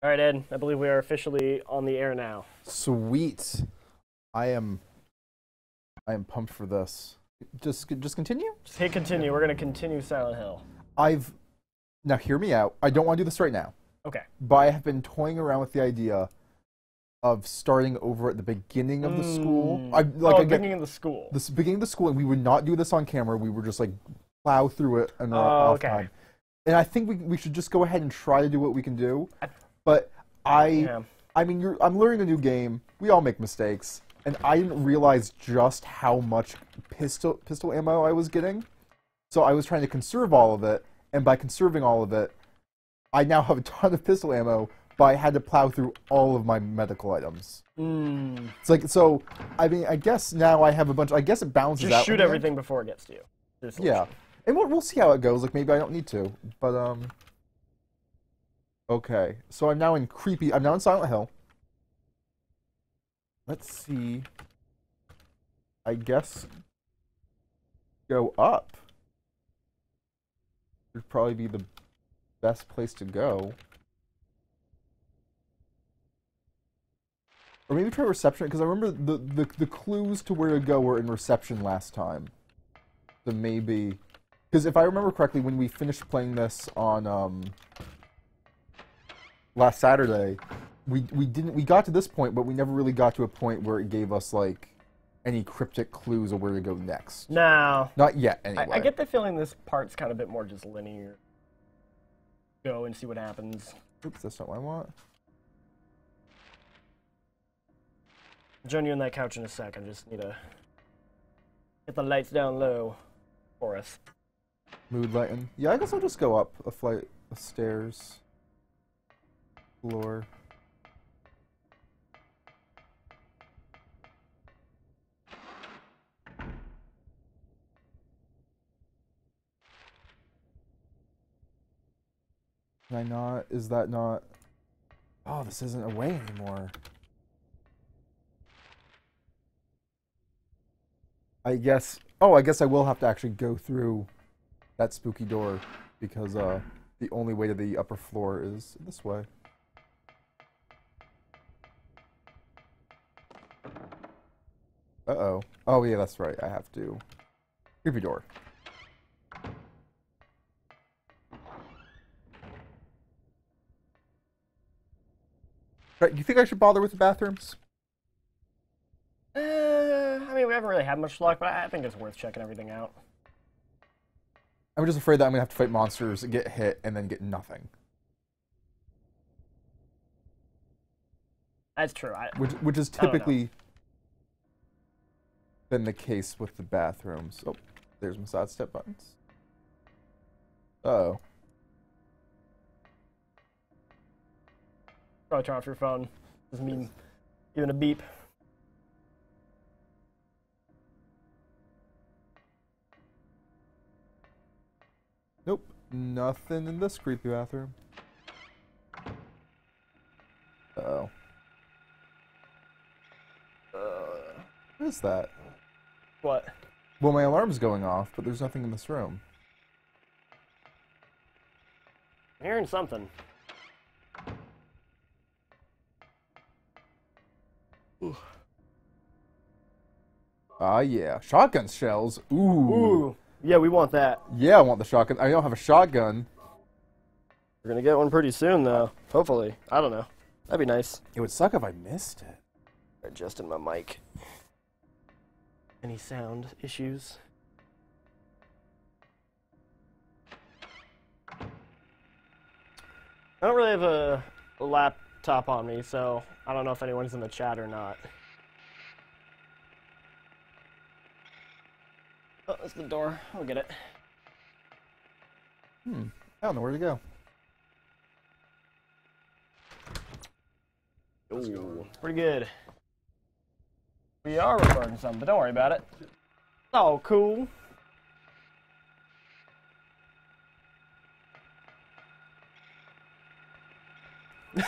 All right, Ed, I believe we are officially on the air now. Sweet. I am pumped for this. Just continue? Just hit continue. We're going to continue Silent Hill. Now hear me out. I don't want to do this right now. Okay. But I have been toying around with the idea of starting over at the beginning of the school. Beginning of the school. This beginning of the school, and we would not do this on camera. We would just like plow through it and off time. And I think we should just go ahead and try to do what we can do. But I'm learning a new game. We all make mistakes, and I didn't realize just how much pistol ammo I was getting. So I was trying to conserve all of it, and by conserving all of it, I now have a ton of pistol ammo. But I had to plow through all of my medical items. Mm. It's like, so, I mean, I guess now I have a bunch, I guess it balances out. Just shoot everything before it gets to you. Yeah. And we'll see how it goes. Like, maybe I don't need to. But, okay. So I'm now in Silent Hill. Let's see. I guess go up. Would probably be the best place to go. Or maybe try reception, because I remember the clues to where to go were in reception last time. So maybe... Because if I remember correctly, when we finished playing this on, last Saturday, we got to this point, but we never really got to a point where it gave us, like, any cryptic clues of where to go next. No. Not yet, anyway. I get the feeling this part's kind of a bit more just linear. Go and see what happens. Oops, that's not what I want. I'll join you on that couch in a sec. I just need to get the lights down low for us. Mood lighting. Yeah, I guess I'll just go up a flight of stairs. Floor. Can I not? Is that not? Oh, this isn't a way anymore. I guess, I will have to actually go through that spooky door because the only way to the upper floor is this way. Uh-oh. Oh, yeah, that's right. I have to. Creepy door. Right, do you think I should bother with the bathrooms? We haven't really had much luck, but I think it's worth checking everything out. I'm just afraid that I'm going to have to fight monsters, get hit, and then get nothing. That's true. Which is typically been the case with the bathrooms. Oh, there's my side step buttons. Uh-oh. Probably turn off your phone. Doesn't mean even a beep. Nope, nothing in this creepy bathroom. Uh-oh. What is that? What? Well, my alarm's going off, but there's nothing in this room. I'm hearing something. Ooh. Ah, yeah. Shotgun shells. Ooh. Ooh. Yeah, we want that. Yeah, I want the shotgun. I don't have a shotgun. We're going to get one pretty soon, though. Hopefully. I don't know. That'd be nice. It would suck if I missed it. Adjusting my mic. Any sound issues? I don't really have a laptop on me, so I don't know if anyone's in the chat or not. Oh, that's the door. I'll get it. I don't know where to go. Ooh, pretty good. We are recording something, but don't worry about it. It's all cool.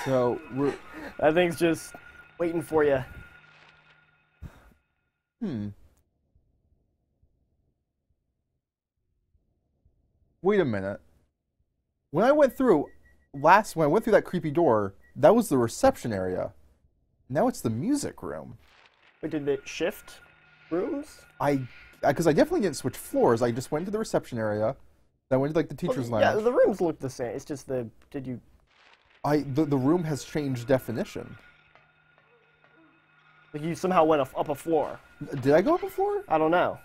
So, we're... That thing's just waiting for you. Wait a minute. When I went through that creepy door, That was the reception area. Now it's the music room. But did it shift rooms? Because I definitely didn't switch floors. I just went to the reception area. Then I went to like the teacher's lounge. Yeah, the rooms look the same. It's just the the room has changed definition. Like you somehow went up a floor. Did I go up a floor? I don't know.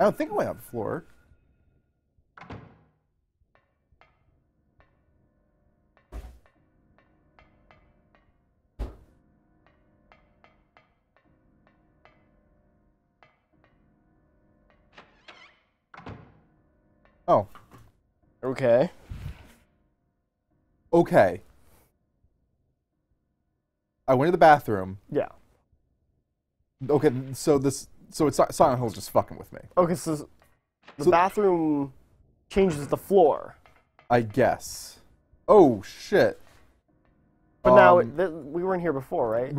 I don't think I went up a floor. Oh. Okay. Okay. I went to the bathroom. Yeah. Okay, so this... So it's Silent Hill's just fucking with me. Okay, so... The bathroom changes the floor. I guess. Oh, shit. But now... we weren't here before, right?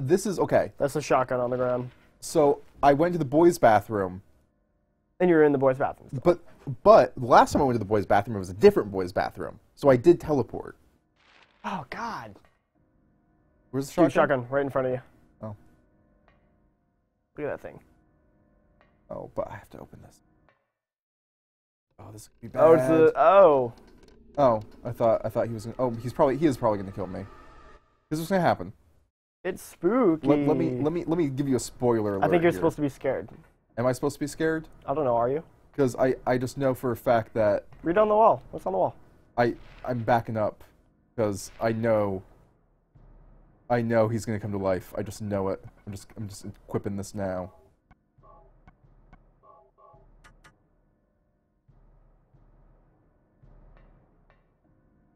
This is... Okay. That's a shotgun on the ground. So, I went to the boys' bathroom. And you were in the boys' bathroom. So. But the last time I went to the boys' bathroom, it was a different boys' bathroom. So I did teleport. Oh, God. Where's the shotgun? Shotgun, right in front of you. Oh. Look at that thing. Oh, but I have to open this. Oh, this could be bad. Oh, it's a, oh. Oh, I thought he was gonna... Oh, he is probably gonna kill me. This is gonna happen. It's spooky. Let me give you a spoiler alert. I think you're supposed to be scared. Am I supposed to be scared? I don't know, are you? Because I just know for a fact that... Read on the wall. What's on the wall? I'm backing up. Because I know he's going to come to life. I just know it. I'm just equipping this now.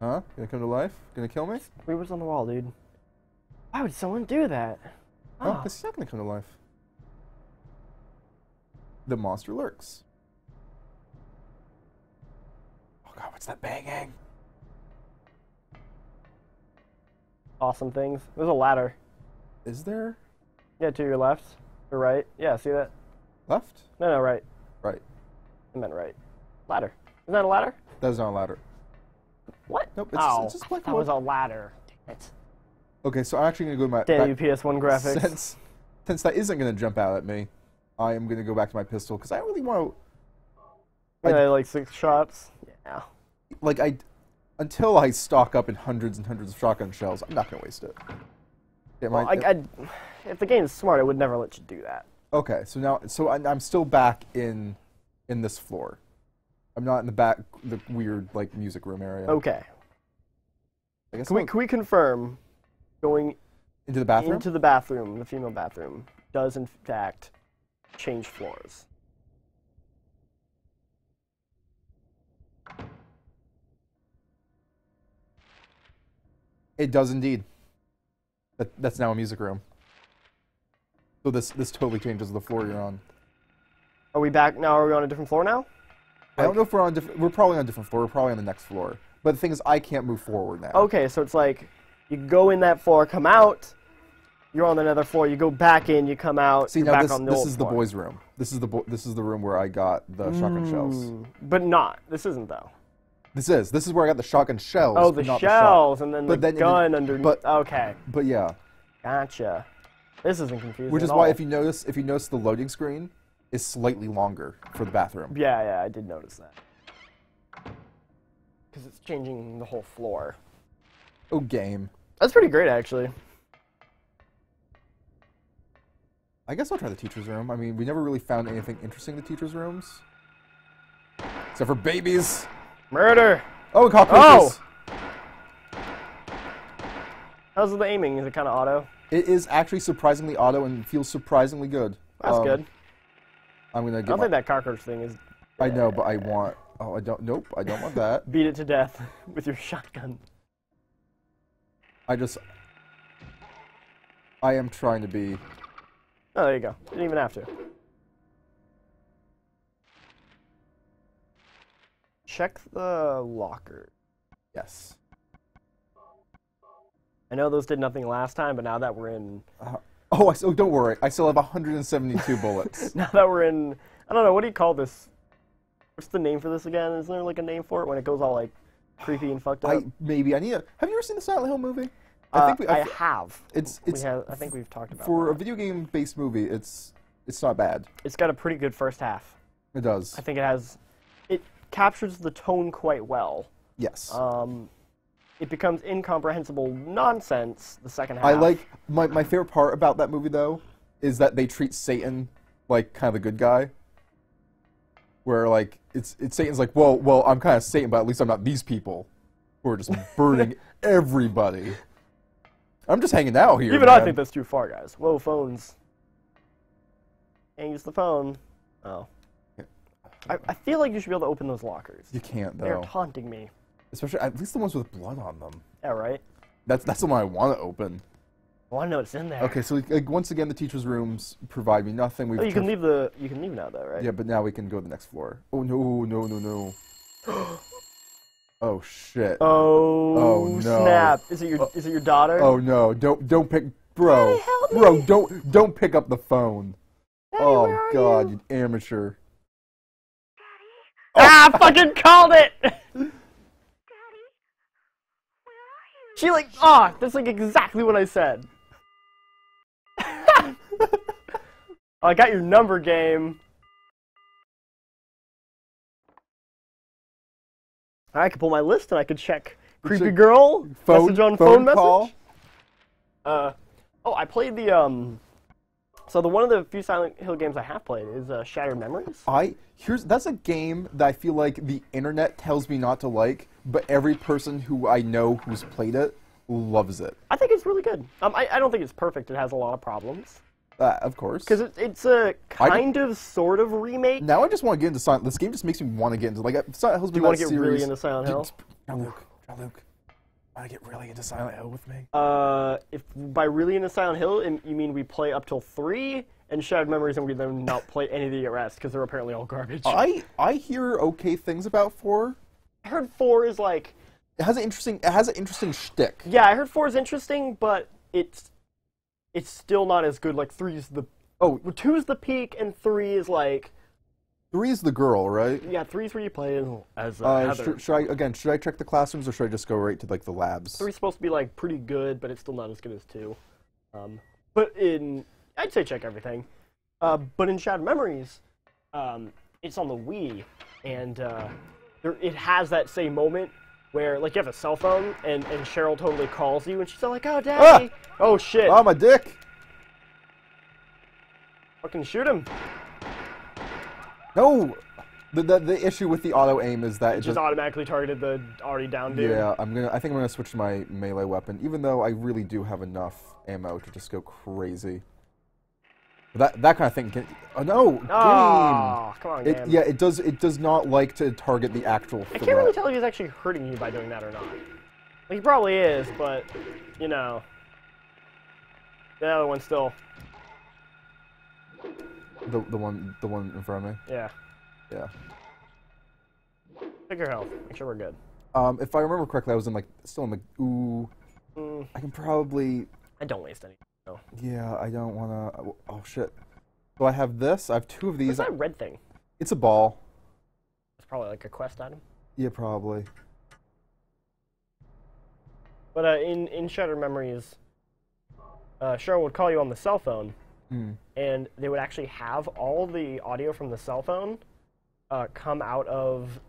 Huh? Going to come to life? Going to kill me? Read what's on the wall, dude. Why would someone do that? Oh, this is not going to come to life. The monster lurks. Oh God, what's that banging? Awesome things. There's a ladder. Is there? Yeah, to your left. Or right. Yeah, see that? Left? No, right. Right. I meant right. Ladder. Isn't that a ladder? That's not a ladder. What? Nope, it's just like that was a ladder. Damn it. Okay, so I'm actually going to go to my... Damn you, PS1 graphics. Since that isn't going to jump out at me. I am going to go back to my pistol, because I really want to... Yeah, like 6 shots? Yeah. Like, until I stock up in hundreds and hundreds of shotgun shells, I'm not going to waste it. Well, if the game is smart, it would never let you do that. Okay, so now... So I'm still back in this floor. I'm not in the back, the weird, like, music room area. Okay. I guess can we confirm going... Into the bathroom? Into the bathroom, the female bathroom, does, in fact... change floors. It does indeed. That's now a music room. So this totally changes the floor you're on. Are we back now? Are we on a different floor now? I don't know if we're on different... We're probably on a different floor. We're probably on the next floor. But the thing is, I can't move forward now. Okay, so it's like, you go in that floor, come out... You're on another floor. You go back in. You come out. See, now this is the boys' room. This is the room where I got the shotgun shells. But not. This isn't though. This is where I got the shotgun shells. Oh, the shells, and then the gun underneath. Okay. But yeah. Gotcha. This isn't confusing. Which is why, if you notice, the loading screen is slightly longer for the bathroom. Yeah, I did notice that. Because it's changing the whole floor. Oh, game. That's pretty great, actually. I guess I'll try the teacher's room. I mean, we never really found anything interesting in the teacher's rooms. Except for babies. Murder! Oh, cockroaches! Oh! How's the aiming? Is it kind of auto? It is actually surprisingly auto and feels surprisingly good. That's good. I'm gonna get I don't think that cockroach thing is... I know, but I want... Oh, I don't... Nope, I don't want that. Beat it to death with your shotgun. I am trying to be... Oh, there you go. Didn't even have to. Check the locker. Yes. I know those did nothing last time, but now that we're in... oh, don't worry. I still have 172 bullets. Now that we're in... I don't know, what do you call this? What's the name for this again? Isn't there like a name for it when it goes all like creepy and fucked up? Maybe. I need a... Have you ever seen the Silent Hill movie? I have. I think we've talked about that. A video game based movie. It's not bad. It's got a pretty good first half. It does. I think it has. It captures the tone quite well. Yes. It becomes incomprehensible nonsense the second half. I like my favorite part about that movie though is that they treat Satan like kind of a good guy. Where like it's Satan's like, well, I'm kind of Satan, but at least I'm not these people who are just burning everybody. I'm just hanging out here. Even man. I think that's too far, guys. Whoa, phones. And use the phone. Oh. Yeah. I feel like you should be able to open those lockers. You can't though. They're taunting me. Especially at least the ones with blood on them. Yeah, right. That's the one I want to open. I want to know what's in there. Okay, so like, once again, the teacher's rooms provide me nothing. Oh, you can leave now though, right? Yeah, but now we can go to the next floor. Oh no! Oh shit! Oh no! Snap! Is it your daughter? Oh no! Don't pick, bro. Daddy, help me. Bro, don't pick up the phone. Daddy, oh where are god, you amateur. Daddy? Oh. Ah! I fucking called it. She like, ah, oh, that's like exactly what I said. Oh, I got your number, game. I could pull my list and I could check creepy girl, phone message. Oh, I played the So one of the few Silent Hill games I have played is Shattered Memories. That's a game that I feel like the internet tells me not to like, but every person who I know who's played it loves it. I think it's really good. I don't think it's perfect. It has a lot of problems. Of course. Because it's a sort of remake. Now I just want to get into Silent Hill. This game just makes me want to get into Silent Hill's been that series. Do you want to get really into Silent Hill? Now Luke. Want to get really into Silent Hill with me? If by really into Silent Hill, you mean we play up till 3 and Shattered Memories, and we then not play any of the rest because they're apparently all garbage. I hear okay things about 4. I heard 4 is like it has an interesting shtick. Yeah, I heard 4 is interesting, but it's still not as good. Like 3 is the 2 is the peak, and 3 is like. 3 is the girl, right? Yeah, 3 is where you play as Heather. Should I check the classrooms, or should I just go right to like the labs? 3 is supposed to be like pretty good, but it's still not as good as 2. I'd say check everything. But in Shattered Memories, it's on the Wii, and it has that same moment where like you have a cell phone, and Cheryl totally calls you, and she's all like, "Oh, Daddy! Ah! Oh shit! Oh my dick! Fucking shoot him!" No, the issue with the auto aim is that it just automatically targeted the already down dude. Yeah, I think I'm gonna switch to my melee weapon, even though I really do have enough ammo to just go crazy. That kind of thing. Come on, game. Yeah, it does not like to target the actual threat. I can't really tell if he's actually hurting you by doing that or not. Like, he probably is, but you know, the other one still. The one in front of me? Yeah. Yeah. Check your health. Make sure we're good. If I remember correctly, I was in like ooh. Mm. I can probably. I don't waste any. No. Yeah, I don't want to. Oh shit. So I have this. I have 2 of these. What's that red thing? It's a ball. It's probably like a quest item. Yeah, probably. But in Shattered Memories, Cheryl would call you on the cell phone. And they would actually have all the audio from the cell phone come out of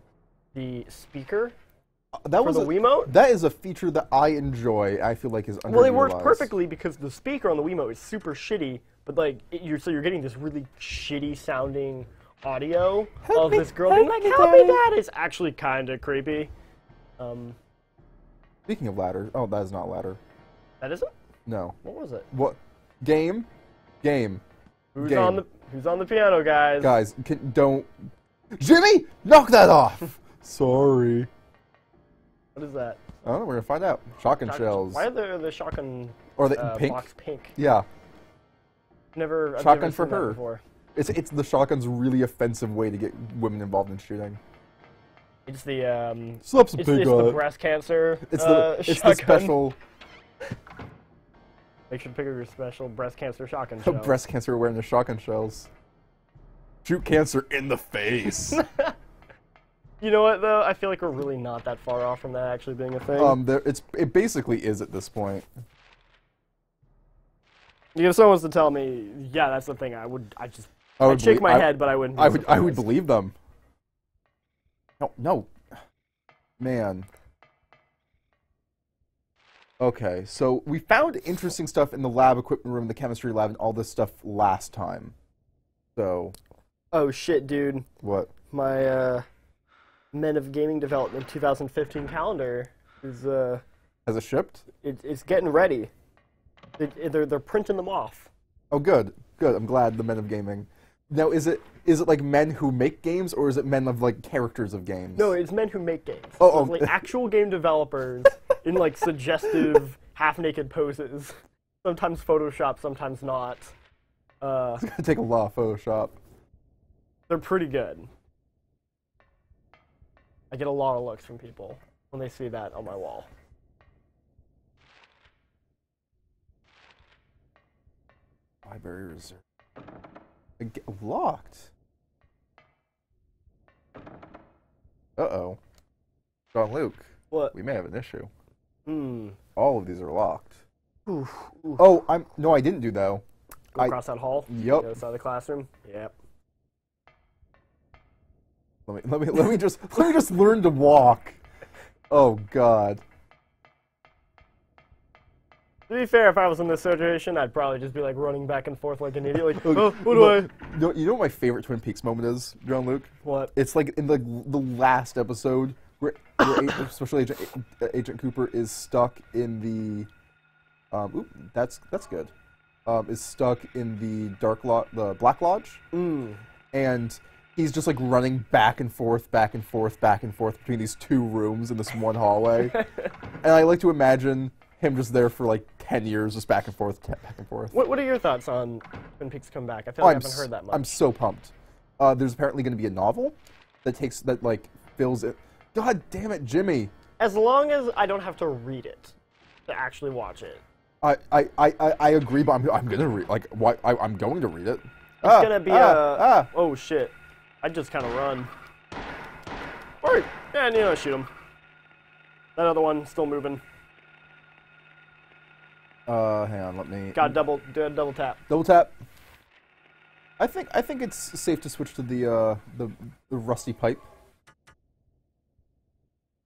the speaker for the Wiimote. That is a feature that I enjoy. I feel like is underutilized. Well, it works perfectly because the speaker on the Wiimote is super shitty, but like so you're getting this really shitty sounding audio of this girl being like, "Help me, Dad!" It's actually kind of creepy. Speaking of ladder, oh, that is not ladder. That isn't? No. What was it? What game? Game. Who's on the piano, guys? Guys, don't. Jimmy, knock that off. Sorry. What is that? I don't know. We're gonna find out. Shotgun shells. Why are there the shotgun? Or the pink. Box pink. Yeah. Shotgun never for her. Before. It's the shotgun's really offensive way to get women involved in shooting. It's the the breast cancer. It's the special. They should pick up your special breast cancer shotgun shell. Breast cancer wearing the shotgun shells. Shoot cancer in the face. You know what, though? I feel like we're really not that far off from that actually being a thing. It basically is at this point. If someone was to tell me, yeah, that's the thing, I would shake my head, but I wouldn't. I would believe them. No, no, man. Okay, so we found interesting stuff in the lab equipment room, the chemistry lab, and all this stuff last time. So. Oh shit, dude. What? My Men of Gaming Development 2015 calendar is. Has it shipped? It's getting ready. They're printing them off. Oh, good, good. I'm glad the Men of Gaming. Now, is it like men who make games, or is it men of like characters of games? No, it's men who make games. Oh, so like actual game developers in like suggestive half-naked poses. Sometimes Photoshop, sometimes not. It's gonna take a lot of Photoshop. They're pretty good. I get a lot of looks from people when they see that on my wall. Library reserve. Locked. Uh-oh. John Luke. What? We may have an issue. Hmm. All of these are locked. Oof, oof. Oh, no, I didn't do, though. Go across that hall? Yep. The other side of the classroom? Yep. Let me just learn to walk. Oh, God. To be fair, if I was in this situation, I'd probably just be like running back and forth like an idiot. Like, oh, what do I? No, you know what my favorite Twin Peaks moment is, John Luke? What? It's like in the last episode where Special Agent Cooper is stuck in the. Oop, that's good. Is stuck in the Black Lodge, and he's just like running back and forth, back and forth, back and forth between these two rooms in this one hallway, and I like to imagine him just there for like 10 years, just back and forth, back and forth. What are your thoughts on Twin Peaks Come Back? I feel like I haven't heard that much. I'm so pumped. There's apparently going to be a novel that like fills it. God damn it, Jimmy! As long as I don't have to read it to actually watch it. I agree, but I'm gonna read. Like, why? I'm going to read it. It's gonna be oh shit! I just kind of run. Or yeah, you know, shoot him. That other one still moving. Hang on, let me. Got double tap. Double tap. I think it's safe to switch to the rusty pipe.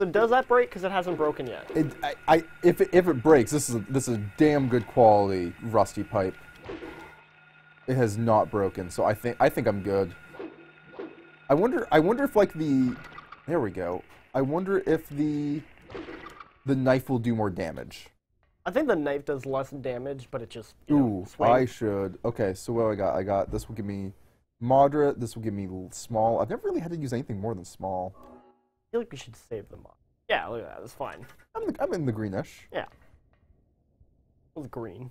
So does that break? Because it hasn't broken yet. If it breaks, this is a damn good quality rusty pipe. It has not broken, so I think I'm good. I wonder if like the, there we go. I wonder if the knife will do more damage. I think the knife does less damage, but it just, you know, I should. Okay, so what do I got? I got this will give me moderate, this will give me small. I've never really had to use anything more than small. I feel like we should save them up. Yeah, look at that. That's fine. I'm in the greenish. Yeah. It was green.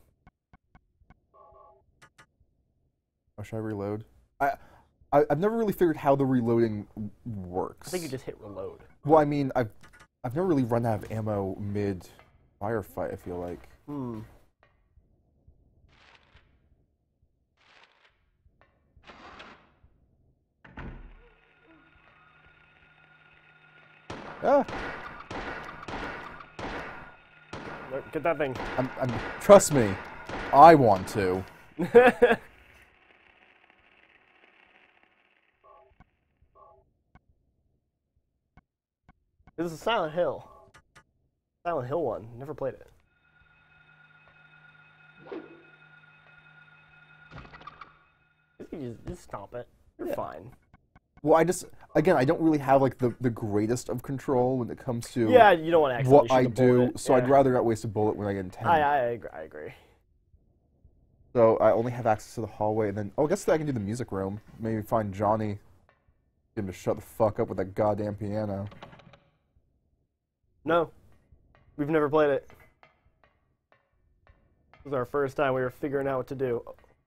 Oh, should I reload? I've never really figured how the reloading works. I think you just hit reload. Well, I mean, I've never really run out of ammo mid firefight, I feel like. Hmm. Ah. Look, get that thing. Trust me, I want to. This is Silent Hill. Silent Hill 1. Never played it. Just stomp it. You're fine. Well, again, I don't really have, like, the greatest of control when it comes to you don't want to what I do, so I'd rather not waste a bullet when I get intense. I agree. So I only have access to the hallway, and then, I guess I can do the music room. Maybe find Johnny, get him to shut the fuck up with that goddamn piano. No. We've never played it. This was our first time. We were figuring out what to do.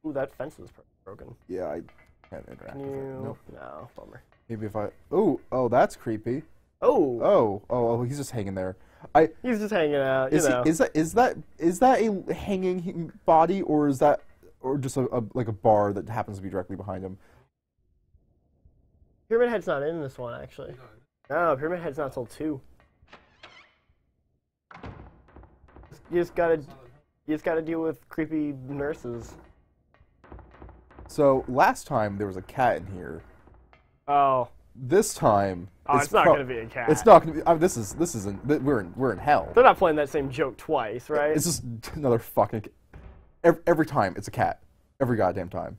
Ooh, that fence was broken. Yeah, I can't interact with it. Nope. No, bummer. Maybe if I... Ooh, oh, that's creepy. Oh. Oh, he's just hanging there. He's just hanging out, you know. Is that a hanging body, or is that... Or just like a bar that happens to be directly behind him? Pyramid Head's not in this one, actually. No, Pyramid Head's not till 2. You just gotta, You just gotta deal with creepy nurses. So, last time there was a cat in here. Oh. This time... Oh, it's not gonna be a cat. It's not gonna be... I mean, we're in hell. They're not playing that same joke twice, right? It's just another fucking... Every time, it's a cat. Every goddamn time.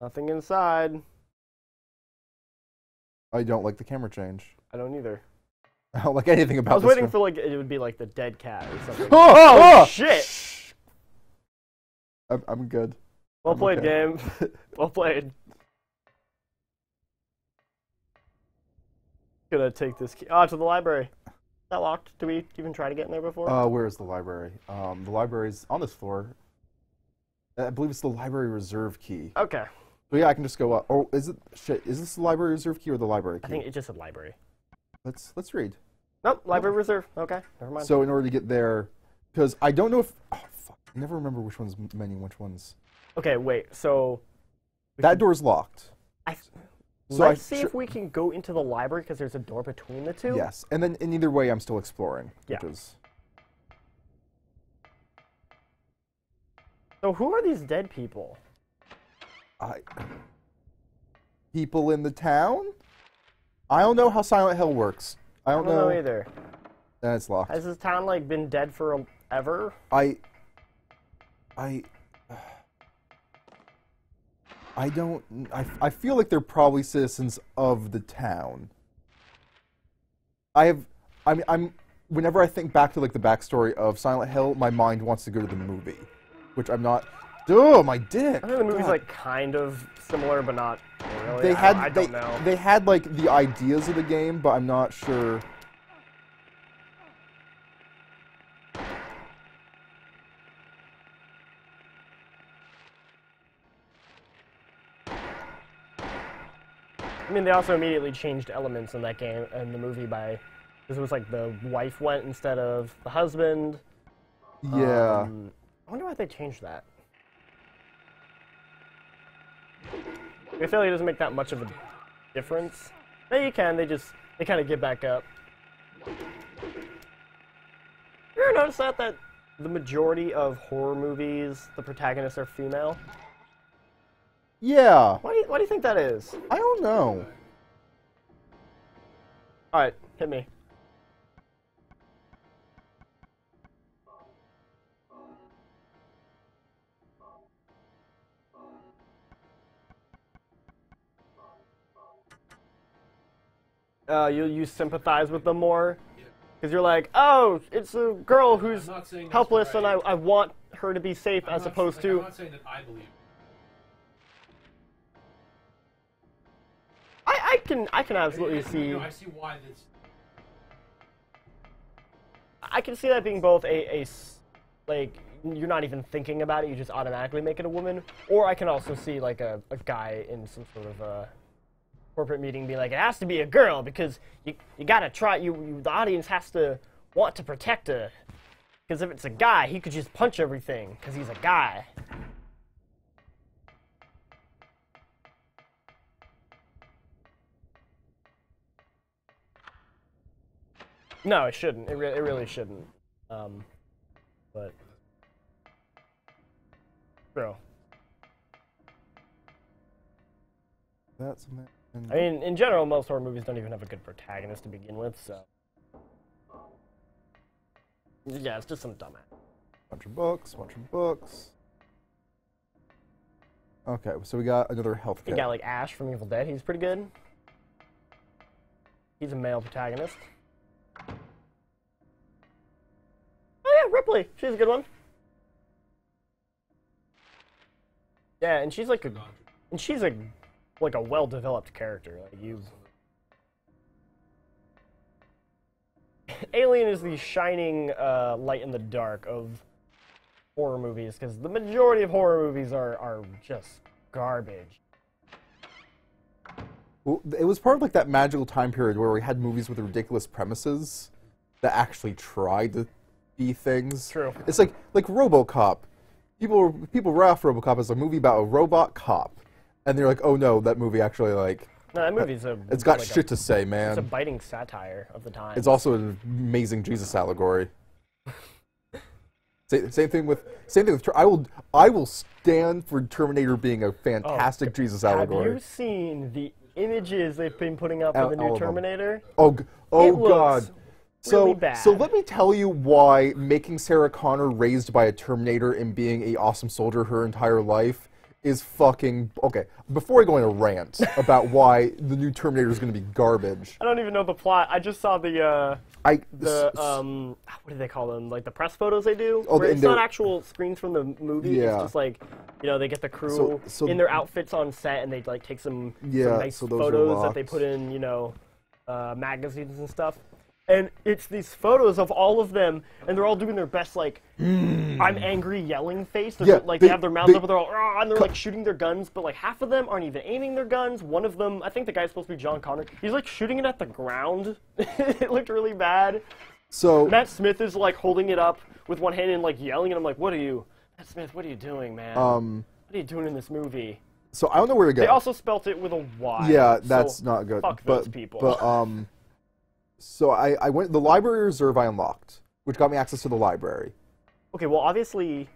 Nothing inside. I don't like the camera change. I don't either. I don't like anything about this. I was waiting for, like, it would be like the dead cat or something. Oh shit! I'm good. Well played, game. Well played. Gonna take this key. Oh, to the library. Is that locked? Did we even try to get in there before? Where is the library? The library's on this floor. I believe it's the library reserve key. Okay. So yeah, I can just go up. Oh, is it? Shit, is this the library reserve key or the library key? I think it's just a library. Let's read. Nope, library reserve. Okay, never mind. So in order to get there, because I don't know if fuck, I never remember which one's menu, which one's. Okay, wait. So that door's locked. Let's see if we can go into the library because there's a door between the two. Yes, and then in either way, I'm still exploring. Yeah. Which is... So who are these dead people? People in the town? I don't know how Silent Hill works. I don't know either. That's locked. Has this town like been dead for ever? I don't. I feel like they're probably citizens of the town. Whenever I think back to like the backstory of Silent Hill, my mind wants to go to the movie, which I'm not. Oh, my dick! I think the movie's like kind of similar, but not really. I don't know. They had like the ideas of the game, but I'm not sure. I mean, they also immediately changed elements in that game and the movie because it was like the wife went instead of the husband. Yeah. I wonder why they changed that. I feel like it doesn't make that much of a difference. No, you can. They kind of get back up. You ever notice that the majority of horror movies, the protagonists are female? Yeah. Why do you think that is? I don't know. All right, hit me. You sympathize with them more, because you're like, oh, it's a girl who's helpless, right. And I want her to be safe, as opposed to. I'm not saying that I believe. I can absolutely see. No, I see why this. I can see that being both a like you're not even thinking about it, you just automatically make it a woman, or I can also see like a guy in some sort of corporate meeting be like, it has to be a girl because you gotta try, the audience has to want to protect her. Because if it's a guy, he could just punch everything because he's a guy. No, it shouldn't. It really shouldn't. But... Bro. That's... I mean, in general, most horror movies don't even have a good protagonist to begin with, so... Yeah, it's just some dumbass. Bunch of books. Okay, so we got another health kit. We got, like, Ash from Evil Dead. He's pretty good. He's a male protagonist. Oh, yeah, Ripley. She's a good one. Yeah, and she's, like, a... And she's a... Like a well-developed character, like you. Alien is the shining light in the dark of horror movies, because the majority of horror movies are just garbage. Well, it was part of like that magical time period where we had movies with ridiculous premises that actually tried to be things. True. It's like RoboCop. People rap RoboCop as a movie about a robot cop. And they're like, oh no, that movie actually like No, that movie's a... It's got like shit to say, man. It's a biting satire of the time. It's also an amazing Jesus allegory. Same thing with I will stand for Terminator being a fantastic Jesus allegory. Have you seen the images they've been putting up for the new Terminator? Oh god. Really bad. So let me tell you why making Sarah Connor raised by a Terminator and being an awesome soldier her entire life is fucking... Okay, before I go on a rant about why the new Terminator is going to be garbage... I don't even know the plot. I just saw the what do they call them? Like the press photos they do? Oh, where it's not actual screens from the movie. Yeah. It's just like, you know, they get the crew in their outfits on set and they like take some nice photos that they put in, you know, magazines and stuff. And it's these photos of all of them, and they're all doing their best, like, I'm angry yelling face. Yeah, like, they have their mouths up, and they're all, and they're, like, shooting their guns. But, like, half of them aren't even aiming their guns. One of them, I think the guy's supposed to be John Connor. He's, like, shooting it at the ground. It looked really bad. So Matt Smith is, like, holding it up with one hand and, like, yelling. And I'm like, Matt Smith, what are you doing, man? What are you doing in this movie? So I don't know where to go. They also spelt it with a Y. Yeah, that's not good. Fuck those people. So I went... The library reserve I unlocked, which got me access to the library. Okay, well, obviously...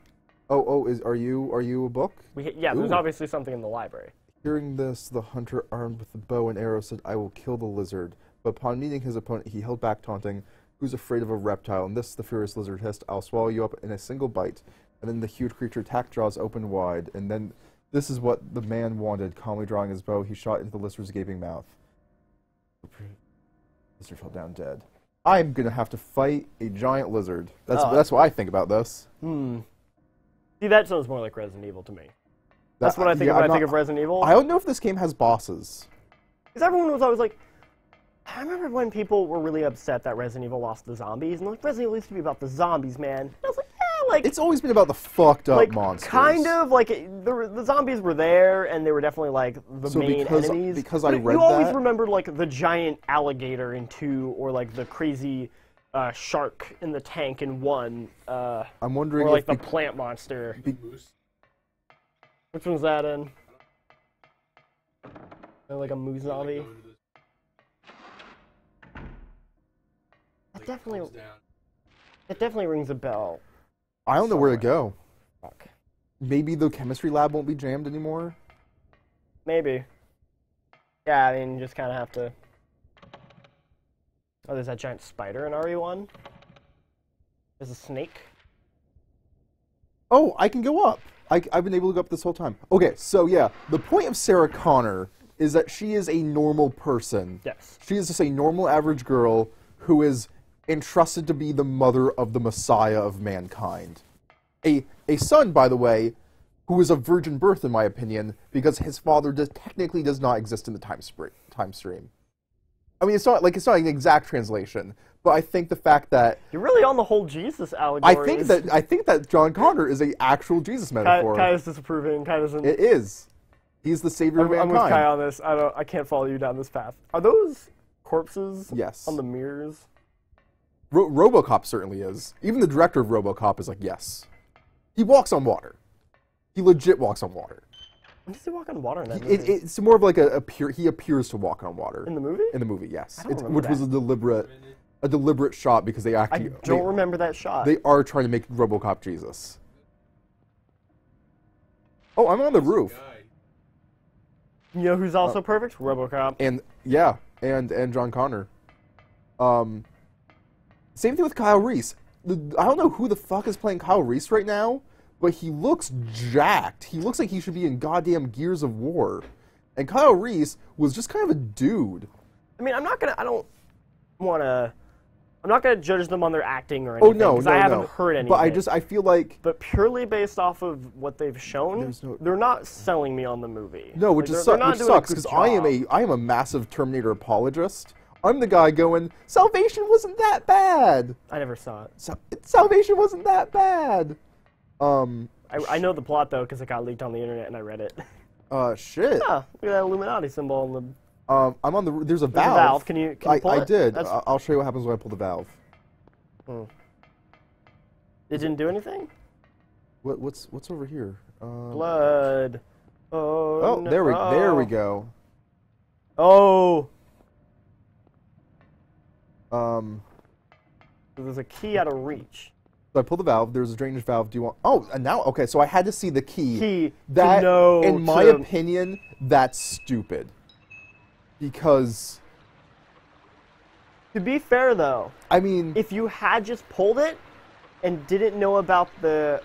Are you a book? There's obviously something in the library. Hearing this, the hunter armed with the bow and arrow said, "I will kill the lizard." But upon meeting his opponent, he held back, taunting, "Who's afraid of a reptile? And this, the furious lizard hissed, I'll swallow you up in a single bite." And then the huge creature attacked, jaws open wide. And then this is what the man wanted. Calmly drawing his bow, he shot into the lizard's gaping mouth. Lizard fell down dead. I'm gonna have to fight a giant lizard. That's what I think about this. See, that sounds more like Resident Evil to me. That's what I think when I think of Resident Evil. I don't know if this game has bosses. Because everyone was always like... I remember when people were really upset that Resident Evil lost the zombies, and like, Resident Evil used to be about the zombies, man. And I was like, yeah, like... It's always been about the fucked up like, monsters. Kind of, like, the zombies were there, and they were definitely, like, the main enemies. Because I read that... You always remembered, like, the giant alligator in 2, or, like, the crazy shark in the tank in 1. I'm wondering or, like, the plant monster. Which one's that in? Like, a moose zombie? That definitely rings a bell. I don't know where to go. Fuck. Maybe the chemistry lab won't be jammed anymore? Maybe. Yeah, I mean, you just kind of have to... Oh, there's that giant spider in RE1. There's a snake. Oh, I can go up. I've been able to go up this whole time. Okay, so yeah, the point of Sarah Connor is that she is a normal person. Yes. She is just a normal average girl who is... entrusted to be the mother of the Messiah of mankind. A son, by the way, who is of virgin birth, in my opinion, because his father technically does not exist in the time stream. I mean, it's not an exact translation, but I think the fact that... You're really on the whole Jesus allegory. I think that John Connor is an actual Jesus metaphor. Kai's disapproving. Kai doesn't... It is. He's the savior of mankind. I'm with Kai on this. I can't follow you down this path. Are those corpses on the mirrors? RoboCop certainly is. Even the director of RoboCop is like, yes. He walks on water. He legit walks on water. When does he walk on water in that movie? It's more of like he appears to walk on water. In the movie? In the movie, yes. Which was a deliberate shot because they actually... I don't remember that shot. They are trying to make RoboCop Jesus. Oh, I'm on the roof. You know who's also perfect? RoboCop. And John Connor. Same thing with Kyle Reese. I don't know who the fuck is playing Kyle Reese right now, but he looks jacked. He looks like he should be in goddamn Gears of War. And Kyle Reese was just kind of a dude. I mean, I'm not gonna judge them on their acting or anything. Oh no, I haven't heard anything. But I feel like... But purely based off of what they've shown, they're not selling me on the movie. No, which sucks, because I am a massive Terminator apologist. I'm the guy going, Salvation wasn't that bad. I never saw it. Salvation wasn't that bad. I know the plot, though, because it got leaked on the internet and I read it. Shit. Yeah, look at that Illuminati symbol on the... I'm on the... There's a valve. Can you pull it? I did. I'll show you what happens when I pull the valve. It didn't do anything? What's over here? Blood. Oh, there we go. Oh! So there's a key out of reach. So I pull the valve. There's a drainage valve. Do you want... Oh, and now... Okay, so I had to see the key. That, no, in my opinion, that's stupid. Because... To be fair, though... I mean... If you had just pulled it and didn't know about the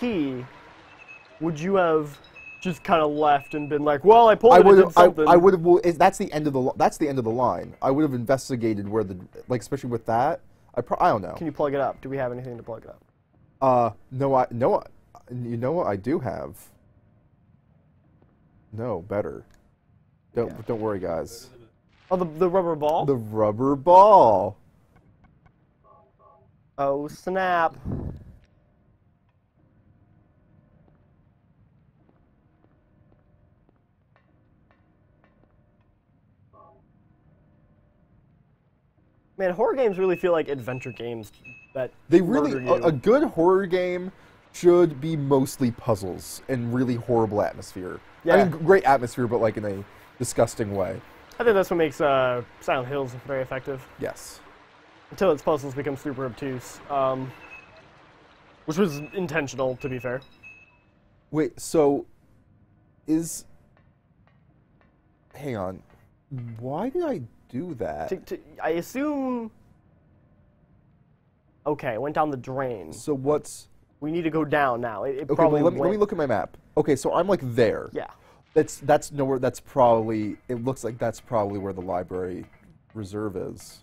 key, would you have... just kind of left and been like, well, I pulled it and did something. I would have. Well, that's the end of the. That's the end of the line. I would have investigated where the, like, especially with that. I don't know. Can you plug it up? Do we have anything to plug it up? You know what I do have. No, better. Don't worry, guys. Oh, the rubber ball. The rubber ball. Oh snap. Man, horror games really feel like adventure games. They really a good horror game should be mostly puzzles and really horrible atmosphere. Yeah. I mean, great atmosphere, but like in a disgusting way. I think that's what makes Silent Hills very effective. Yes. Until its puzzles become super obtuse, which was intentional, to be fair. Wait, so is? Hang on. Why did I? Do that. I assume. Okay, it went down the drain. So what's? We need to go down now. Okay, probably let me look at my map. Okay, so I'm like there. Yeah. That's nowhere. That's probably. It looks like that's probably where the library reserve is.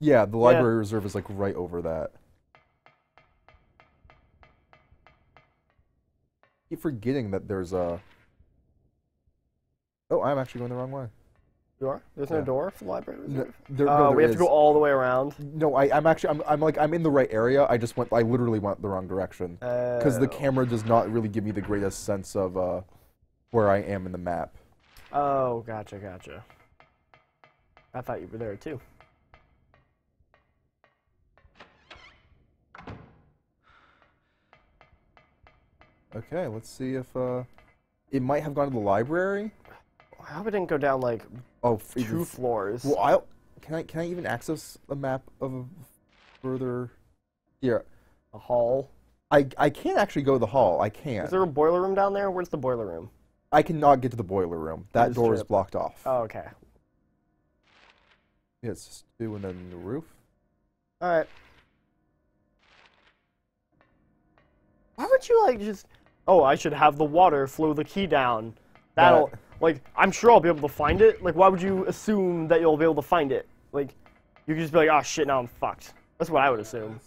Yeah, the library reserve is like right over that. I keep forgetting that there's a... Oh, I'm actually going the wrong way. You are? There's no door for the library reserve? No, we have to go all the way around. No, I'm actually in the right area. I literally went the wrong direction. Because the camera does not really give me the greatest sense of where I am in the map. Oh, gotcha, gotcha. I thought you were there too. Okay, let's see if it might have gone to the library. I hope it didn't go down like two floors. Well, can I even access a map of a further here? A hall. I can't actually go to the hall. I can't. Is there a boiler room down there? Where's the boiler room? I cannot get to the boiler room. That door is blocked off. Oh, okay. Yeah, it's just two and then the roof. All right. Why would you like just? Oh, I should have the water flow the key down. That'll, like, I'm sure I'll be able to find it. Like, why would you assume that you'll be able to find it? Like, you could just be like, oh shit, now I'm fucked. That's what I would assume.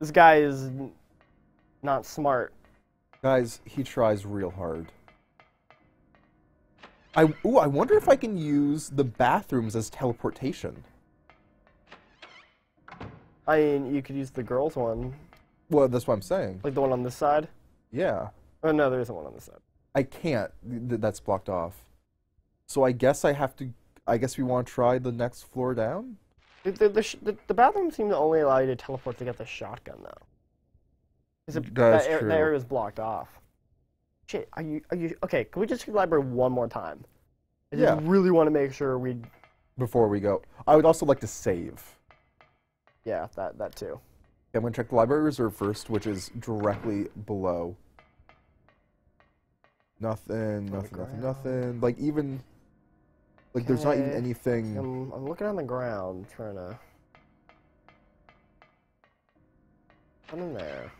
This guy is not smart. Guys, he tries real hard. I wonder if I can use the bathrooms as teleportation. I mean, you could use the girls' one. Well, that's what I'm saying. Like the one on this side? Yeah. Oh, no, there isn't one on this side. I can't. That's blocked off. So I guess I have to... I guess we want to try the next floor down? The bathroom seemed to only allow you to teleport to get the shotgun, though. That area is blocked off. Shit, are you... Okay, can we just do the library one more time? I just really want to make sure we... Before we go. I would also like to save. Yeah, that too. I'm going to check the library reserve first, which is directly below. Nothing. Like, even... Like, there's not even anything... I'm looking on the ground, trying to... Come in there.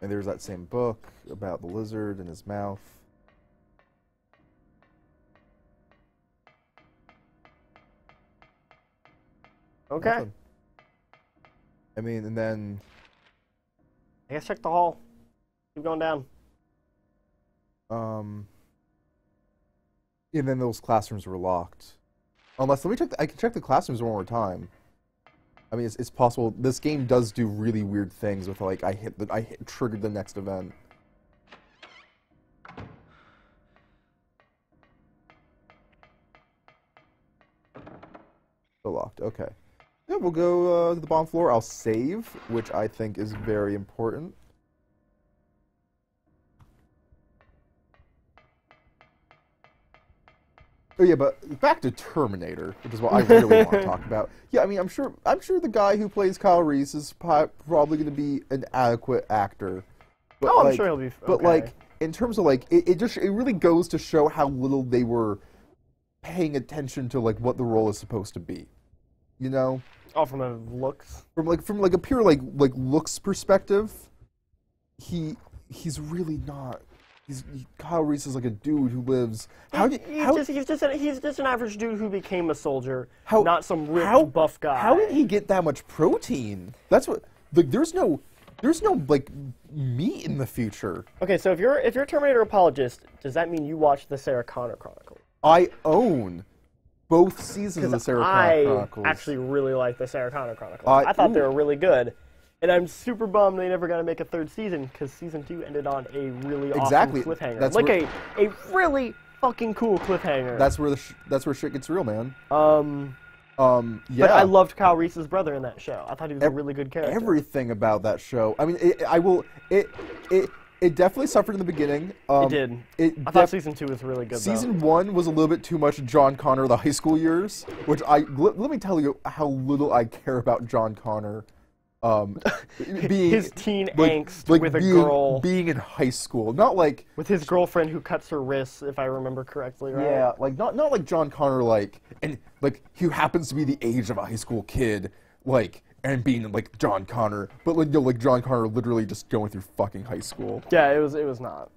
And there's that same book about the lizard and his mouth. Okay. Nothing. I mean, and then... I guess check the hall. Keep going down. And then those classrooms were locked. Unless, let me check... I can check the classrooms one more time. I mean, it's possible... This game does do really weird things with, like, I triggered the next event. Still locked. Okay. Yeah, we'll go to the bottom floor. I'll save, which I think is very important. Oh yeah, but back to Terminator, which is what I really want to talk about. Yeah, I mean, I'm sure the guy who plays Kyle Reese is probably going to be an adequate actor. But, oh, I'm sure he'll be. Okay. But like, in terms of like, it really goes to show how little they were paying attention to like what the role is supposed to be, you know. Oh, from a looks. From like a pure like looks perspective, he's really not. Kyle Reese is like a dude who lives. He's just an average dude who became a soldier, not some ripped buff guy. How did he get that much protein? That's what. Like, there's no like meat in the future. Okay, so if you're a Terminator apologist, does that mean you watch the Sarah Connor Chronicles? I own both seasons of the Sarah Connor Chronicles. I actually really like the Sarah Connor Chronicles. I thought they were really good. And I'm super bummed they never got to make a third season, because season 2 ended on a really awesome cliffhanger. That's like a really fucking cool cliffhanger. That's where shit gets real, man. Yeah. But I loved Kyle Reese's brother in that show. I thought he was a really good character. Everything about that show. I mean, it definitely suffered in the beginning. It did. I thought season 2 was really good. Season 1 was a little bit too much John Connor, the high school years, which let me tell you how little I care about John Connor. Being his teen angst with a girl, being in high school, not like with his girlfriend who cuts her wrists, if I remember correctly, right? Yeah, like not like John Connor, like and like who happens to be the age of a high school kid, like and being like John Connor, but like you know, like John Connor literally just going through fucking high school. Yeah, it was not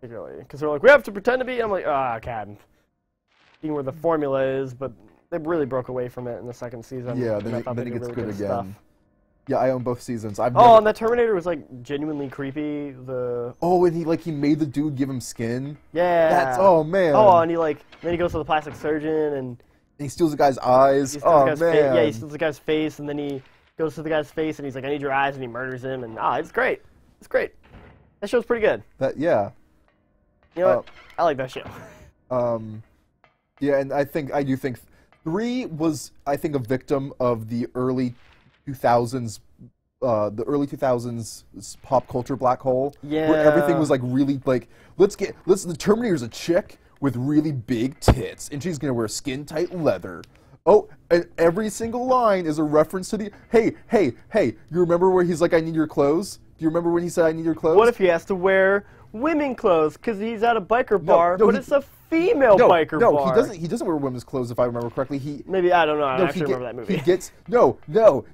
particularly because they're like we have to pretend to be. I'm like God, being where the formula is, but they really broke away from it in the second season. Yeah, then it gets really good again. Stuff. Yeah, I own both seasons. And the Terminator was like genuinely creepy. And he made the dude give him skin. Yeah. That's man. Oh, and then he goes to the plastic surgeon and he steals the guy's eyes. He steals the guy's face, and then he goes to the guy's face and he's like, "I need your eyes," and he murders him. And it's great. It's great. That show's pretty good. You know what? I like that show. Yeah, and I do think 3 was a victim of the early 2000s, the early 2000s pop culture black hole, where everything was the Terminator's a chick with really big tits, and she's gonna wear skin tight leather. Oh, and every single line is a reference to the hey. You remember where he's like, "I need your clothes"? Do you remember when he said, "I need your clothes"? What if he has to wear women clothes because he's at a biker bar? No, but it's a female biker bar. No, he doesn't wear women's clothes, if I remember correctly. I don't remember that movie.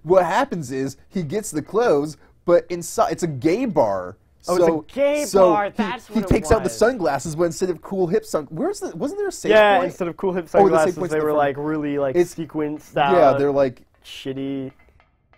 What happens is he gets the clothes, but inside it's a gay bar. It's a gay bar. He takes out the sunglasses, but instead of cool hip sunglasses, instead of cool hip sunglasses, they were like really like sequenced out. Yeah, they're like shitty.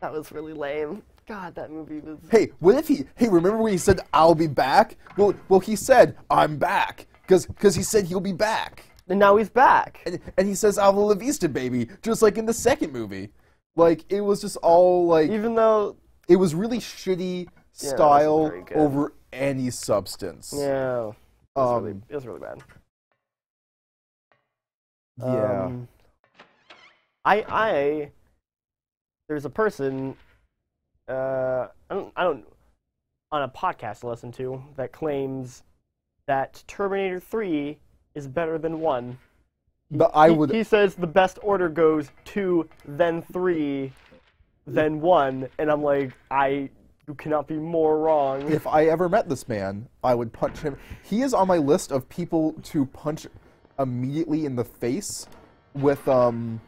That was really lame. God, that movie was. Hey, remember when he said, "I'll be back"? Well, he said, "I'm back," because he said he'll be back. And now he's back. And he says, "Hasta la vista, baby," just like in the second movie. Like, it was just all like. Even though. It was really shitty style over any substance. Yeah. It was really bad. Yeah. There's a person. On a podcast I listen to that claims that Terminator 3 is better than 1. He says the best order goes 2, then 3, then 1, and I'm like, you cannot be more wrong. If I ever met this man, I would punch him. He is on my list of people to punch immediately in the face with Frank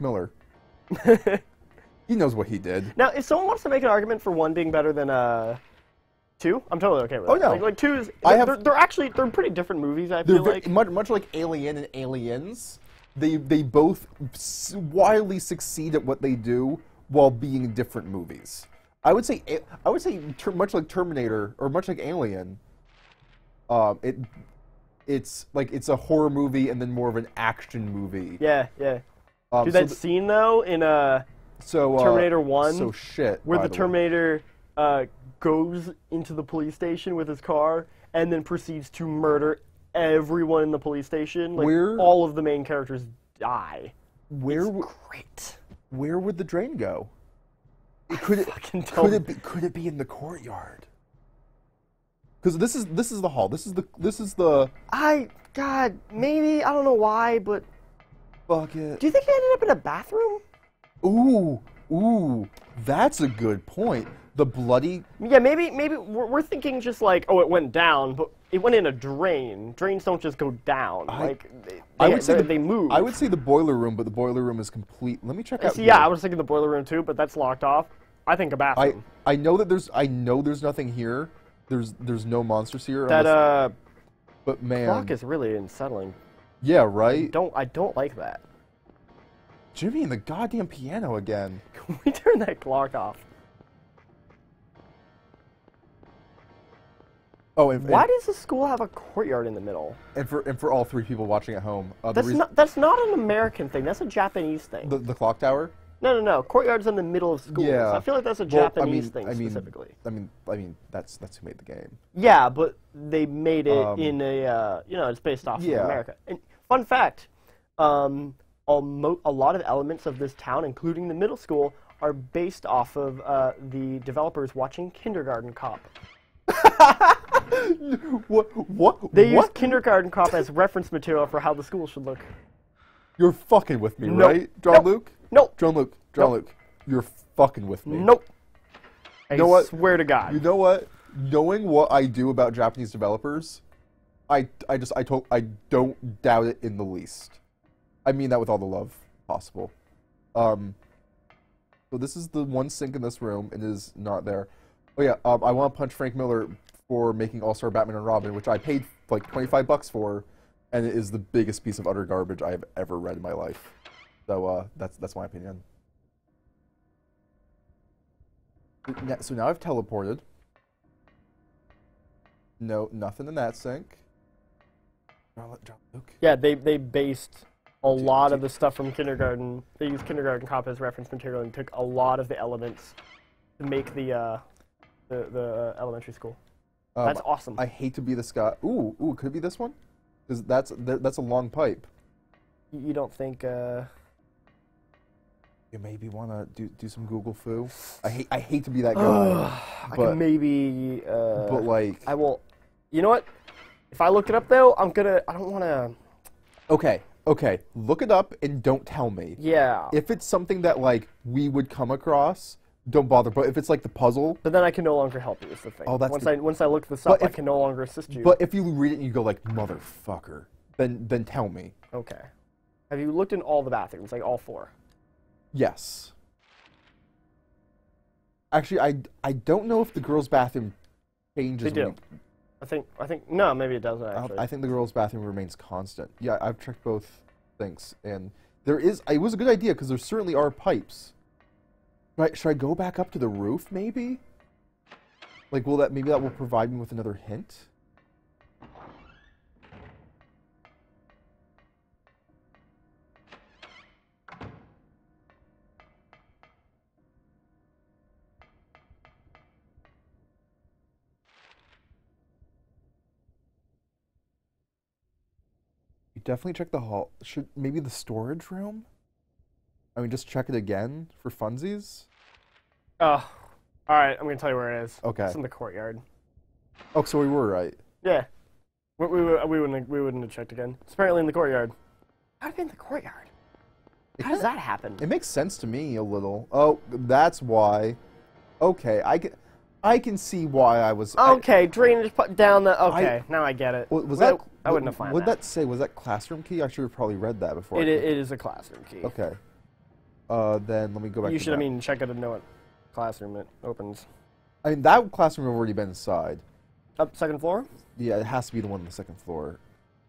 Miller. He knows what he did. Now, if someone wants to make an argument for 1 being better than 2, I'm totally okay with that. Oh no, like 2 is. They're pretty different movies. Much like Alien and Aliens, they both wildly succeed at what they do while being different movies. I would say much like Terminator or much like Alien, it's a horror movie and then more of an action movie. Yeah. Dude, that scene though in Terminator 1, where the Terminator goes into the police station with his car and then proceeds to murder everyone in the police station. All of the main characters die. Where would the drain go? Could it be in the courtyard? Because this is the hall. This is the. Maybe I don't know why, but. Bucket. Do you think he ended up in a bathroom? Ooh, that's a good point. The bloody. Yeah, maybe we're thinking just like, oh, it went down, but it went in a drain. Drains don't just go down. I would say they move. I would say the boiler room, but the boiler room is complete. Let me check out. Yeah, I was thinking the boiler room too, but that's locked off. I think a bathroom. I know there's nothing here. There's no monsters here. But man, clock is really unsettling. Yeah, right. I don't like that. Jimmy and the goddamn piano again. Can we turn that clock off? Oh, why does the school have a courtyard in the middle? And for all three people watching at home, that's not an American thing. That's a Japanese thing. The clock tower? No. Courtyard's in the middle of school. Yeah. So I feel like that's a Japanese thing specifically. I mean, that's who made the game. Yeah, but they made it in a it's based off of America. And fun fact, a lot of elements of this town, including the middle school, are based off of the developers watching Kindergarten Cop. What? They use Kindergarten Cop as reference material for how the school should look. You're fucking with me, right? John Luke, you're fucking with me. Nope. I swear to God. You know what? Knowing what I do about Japanese developers, I don't doubt it in the least. I mean that with all the love possible. So this is the one sink in this room, and it is not there. Oh yeah, I want to punch Frank Miller for making All-Star Batman and Robin, which I paid like $25 for, and it is the biggest piece of utter garbage I've ever read in my life. So that's my opinion. So now I've teleported. No, nothing in that sink. Yeah, they based a lot of the stuff from Kindergarten. They used Kindergarten Cop as reference material and took a lot of the elements to make the elementary school. That's awesome. I hate to be this guy. Ooh, could it be this one? Because that's a long pipe. You don't think? You maybe want to do some Google foo. I hate to be that guy. But I could maybe. But like. I will. You know what? If I look it up though, I don't want to. Okay. Look it up and don't tell me. Yeah. If it's something that like we would come across. Don't bother, but if it's like the puzzle... But then I can no longer help you, is the thing. Oh, that's once I look this up, I can no longer assist you. But if you read it and you go like, motherfucker, then tell me. Okay. Have you looked in all the bathrooms, like all four? Yes. Actually, I don't know if the girls' bathroom changes... They do. I think... No, maybe it doesn't, actually. I think the girls' bathroom remains constant. Yeah, I've checked both things, and there is... It was a good idea, because there certainly are pipes... Right, should I go back up to the roof, maybe? Like, maybe that will provide me with another hint? You definitely check the hall. Should maybe the storage room? I mean, just check it again for funsies? All right, I'm going to tell you where it is. Okay. It's in the courtyard. Oh, so we were right. Yeah. We wouldn't have checked again. It's apparently in the courtyard. How'd it be in the courtyard? How does that happen? It makes sense to me a little. Oh, that's why. Okay, I can see why I was... Okay, drainage down the... Okay, now I get it. I wouldn't have found that. What did that say? Was that classroom key? I should have probably read that before. It is a classroom key. Okay. Then let me go back to that. Check out what classroom it opens. I mean, that classroom I've already been inside. Up second floor? Yeah, it has to be the one on the second floor.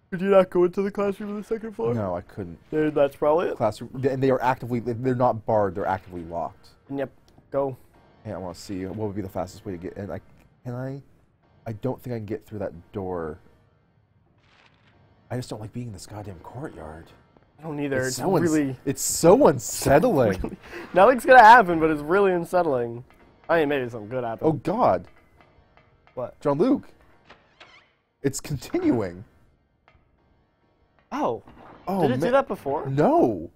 Could you not go into the classroom on the second floor? No, I couldn't. That's probably it. Classroom, and they're not barred, they're actively locked. Yep, go. Hey, I want to see what would be the fastest way to get in. I don't think I can get through that door. I just don't like being in this goddamn courtyard. I don't either. It's so unsettling. Nothing's gonna happen, but it's really unsettling. I mean, maybe something good happened. Oh God! What? John Luke. It's continuing. Oh. Did it do that before? No.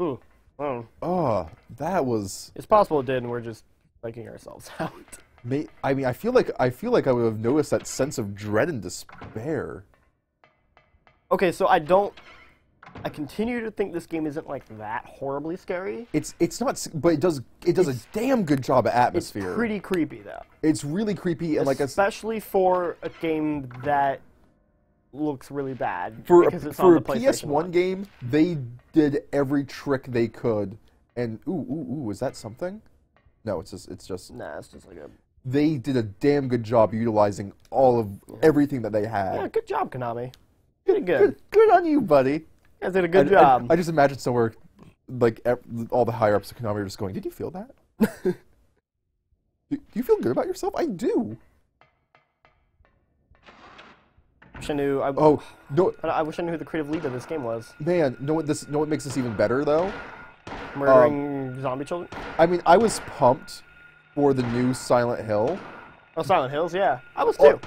Ooh. Oh. Oh, that was... It's possible it did, and we're just psyching ourselves out. I mean, I feel like I would have noticed that sense of dread and despair. Okay, so I continue to think this game isn't like that horribly scary. It's not, but it does a damn good job at atmosphere. It's pretty creepy though. It's really creepy, and especially for a game that looks really bad. For a PS1 game, they did every trick they could, and ooh, is that something? No, it's just. Nah, it's just like a. They did a damn good job utilizing all of everything that they had. Yeah, good job, Konami. Good on you, buddy. I did a good job. I just imagine somewhere, like, all the higher ups of Konami are just going, "Did you feel that? Do you feel good about yourself? I do." Wish I knew. Oh no! I wish I knew who the creative lead of this game was. Man, know what makes this even better though? Murdering zombie children. I mean, I was pumped for the new Silent Hill. Oh, Silent Hills, yeah, I was too.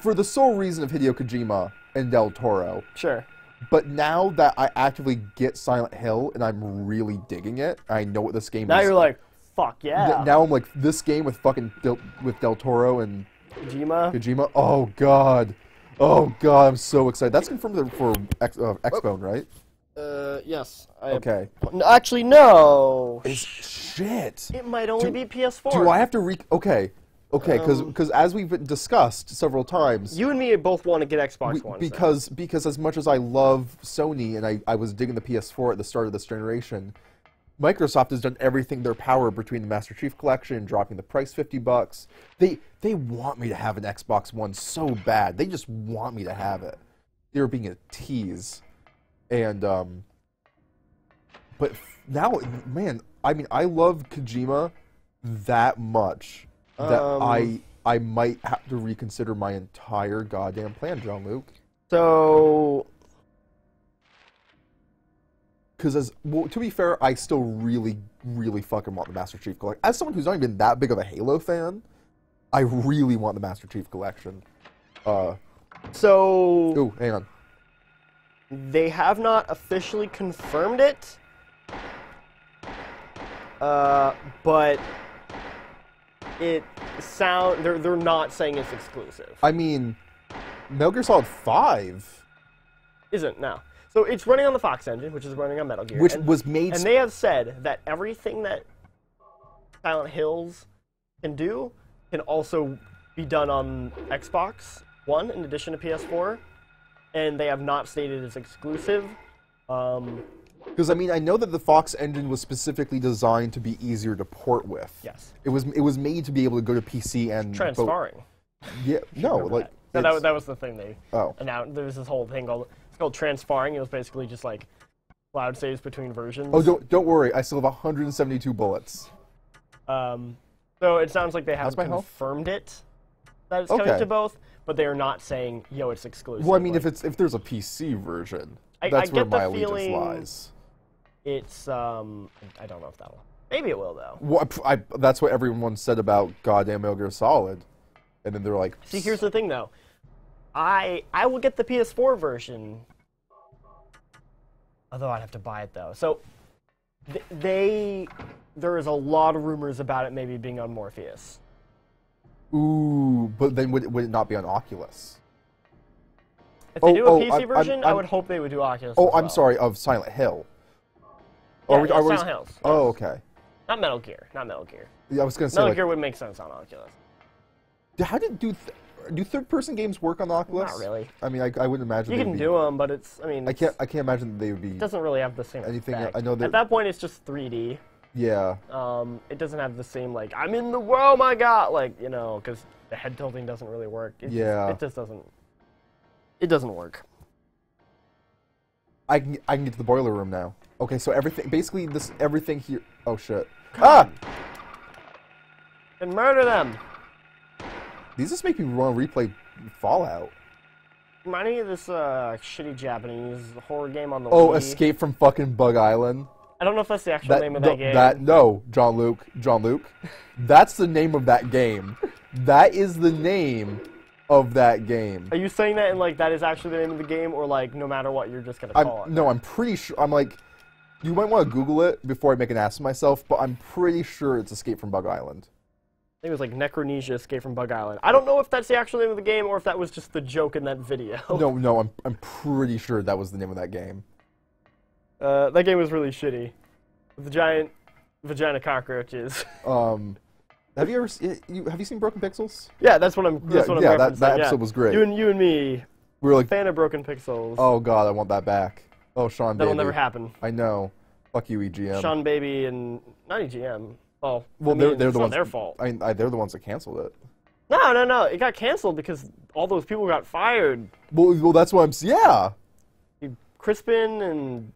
For the sole reason of Hideo Kojima and Del Toro. Sure. But now that I actively get Silent Hill and I'm really digging it, I know what this game is. Now you're like, fuck yeah. Now I'm like, this game with fucking Del Toro and Kojima. Oh god, I'm so excited. That's confirmed for Xbone, right? Yes. Okay. Actually, no. Shit. It might only be PS4. Do I have to Okay, because as we've discussed several times... You and me both want to get Xbox One. Because as much as I love Sony, and I was digging the PS4 at the start of this generation, Microsoft has done everything in their power between the Master Chief Collection, dropping the price $50. They want me to have an Xbox One so bad. They just want me to have it. They were being a tease. And, but now, man, I mean, I love Kojima that much. That I might have to reconsider my entire goddamn plan, Jean-Luc. So... Because, well, to be fair, I still really, really fucking want the Master Chief Collection. As someone who's not even that big of a Halo fan, I really want the Master Chief Collection. So... Ooh, hang on. They have not officially confirmed it. But... They're not saying it's exclusive. I mean, Metal Gear Solid 5 isn't now. So it's running on the Fox engine, which is running on Metal Gear, which was made. And they have said that everything that Silent Hills can do can also be done on Xbox One, in addition to PS4. And they have not stated it's exclusive. Because, I mean, I know that the Fox engine was specifically designed to be easier to port with. Yes. It was made to be able to go to PC and... Transferring. Yeah, no, like... That. No, that was the thing they announced. There was this whole thing called transferring. It was basically just, like, cloud saves between versions. Oh, don't worry. I still have 172 bullets. So it sounds like they haven't confirmed it, that it's coming to both, but they are not saying, yo, it's exclusive. Well, I mean, like, if there's a PC version, that's where my allegiance lies. It's, I don't know if that'll... Maybe it will, though. Well, that's what everyone said about goddamn Metal Gear Solid. And then they're like... See, here's the thing, though. I will get the PS4 version. Although I'd have to buy it, though. So, there is a lot of rumors about it maybe being on Morpheus. Ooh, but then would it not be on Oculus? If they do a PC version, I would hope they would do Oculus as well. I'm sorry, of Silent Hill. Yeah, Silent Hills. Yes. Oh, okay. Not Metal Gear. Not Metal Gear. Yeah, I was gonna say Metal Gear would make sense on Oculus. How did do third-person games work on Oculus? Not really. I mean, I wouldn't imagine. You can do them, but it's. I mean, I can't imagine that they would be. It doesn't really have the same anything. I know that at that point it's just 3D. Yeah. It doesn't have the same like I'm in the world, my God, like you know, because the head tilting doesn't really work. It just doesn't. It doesn't work. I can get to the boiler room now. Okay, so everything here. Oh shit! Ah! And murder them. These just make me want to replay Fallout. Reminding me of this shitty Japanese horror game on the Wii. Oh, Escape from fucking Bug Island. I don't know if that's the actual name of that game. No, Jean-Luc, that's the name of that game. That is the name of that game. Are you saying that and like that is actually the name of the game, or like no matter what you're just gonna call it? No, I'm pretty sure. I'm like. You might want to Google it before I make an ass of myself, but I'm pretty sure it's Escape from Bug Island. I think it was like Necronesia, Escape from Bug Island. I don't know if that's the actual name of the game or if that was just the joke in that video. No, I'm pretty sure that was the name of that game. That game was really shitty. The giant vagina cockroaches. Have you seen Broken Pixels? Yeah, that's what I'm. That episode was great. You and me. We were like fan of Broken Pixels. Oh God, I want that back. Oh, Sean Baby. That'll never happen. I know. Fuck you, EGM. Sean Baby and not EGM. Oh, well, I mean, they're the ones. Their fault. They're the ones that canceled it. No. It got canceled because all those people got fired. Well, that's why I'm. Yeah. Crispin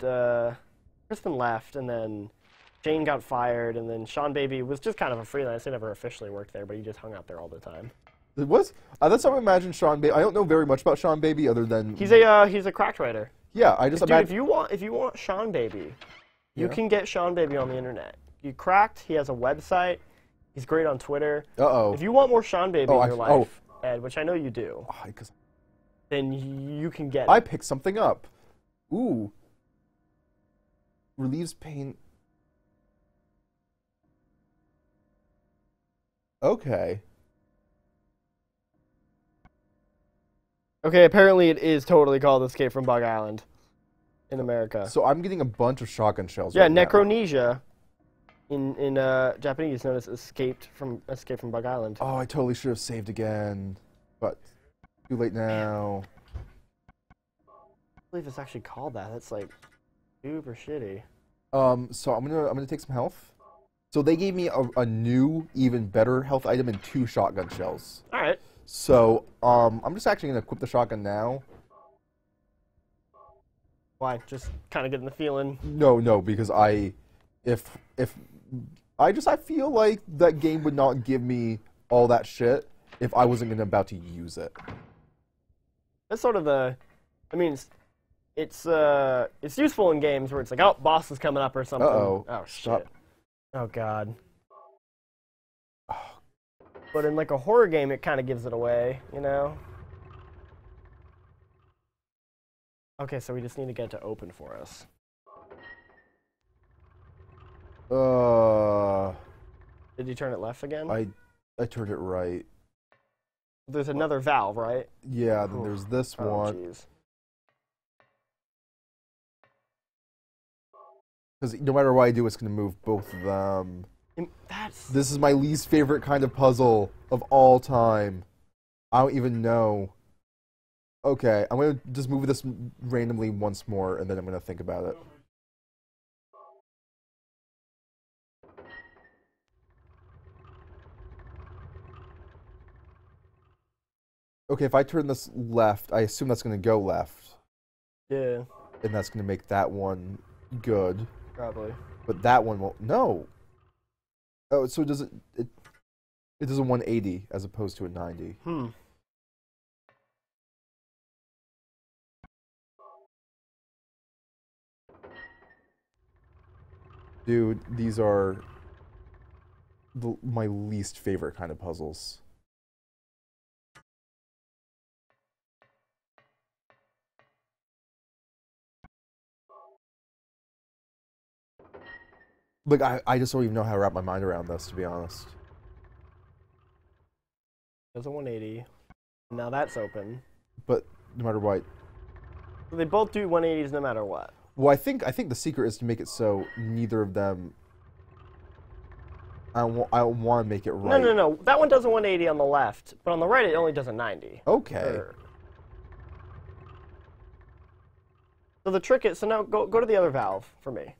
left, and then Jane got fired, and then Sean Baby was just kind of a freelance. He never officially worked there, but he just hung out there all the time. It was? That's how I imagine Sean Baby. I don't know very much about Sean Baby other than he's a crack writer. Yeah, I just imagine. Dude, if you want Sean Baby, you can get Sean Baby on the internet. You cracked. He has a website. He's great on Twitter. If you want more Sean Baby in your life, Ed, which I know you do, then you can get. I picked something up. Ooh. Relieves pain. Okay. Okay, apparently it is totally called Escape from Bug Island in America. So I'm getting a bunch of shotgun shells. Yeah, right now. Necronesia in Japanese known as Escape from Bug Island. Oh, I totally should have saved again. But too late now. I believe it's actually called that. That's like super shitty. So I'm gonna take some health. So they gave me a new, even better health item and 2 shotgun shells. All right. So I'm just actually gonna equip the shotgun now. Why? Just kind of getting the feeling. No, because I feel like that game would not give me all that shit if I wasn't about to use it. That's sort of the, I mean. It's useful in games where it's like, oh, boss is coming up or something. Oh, shit. Stop. Oh, God. Oh. But in, like, a horror game, it kind of gives it away, you know? Okay, so we just need to get it to open for us. Did you turn it left again? I turned it right. There's another valve, right? Yeah, then there's this one. Jeez. Because no matter what I do, it's going to move both of them. This is my least favorite kind of puzzle of all time. I don't even know. Okay, I'm going to just move this randomly once more, and then I'm going to think about it. Okay, if I turn this left, I assume that's going to go left. Yeah. And that's going to make that one good. Probably. But that one won't. No. Oh, so it does a 180 as opposed to a 90. Hmm. Dude, these are my least favorite kind of puzzles. Like, I just don't even know how to wrap my mind around this, to be honest. There's a 180. Now that's open. But no matter what. So they both do 180s no matter what. Well, I think the secret is to make it so neither of them. I don't want to make it right. No. That one does a 180 on the left, but on the right it only does a 90. Okay. So the trick is, so now go to the other valve for me.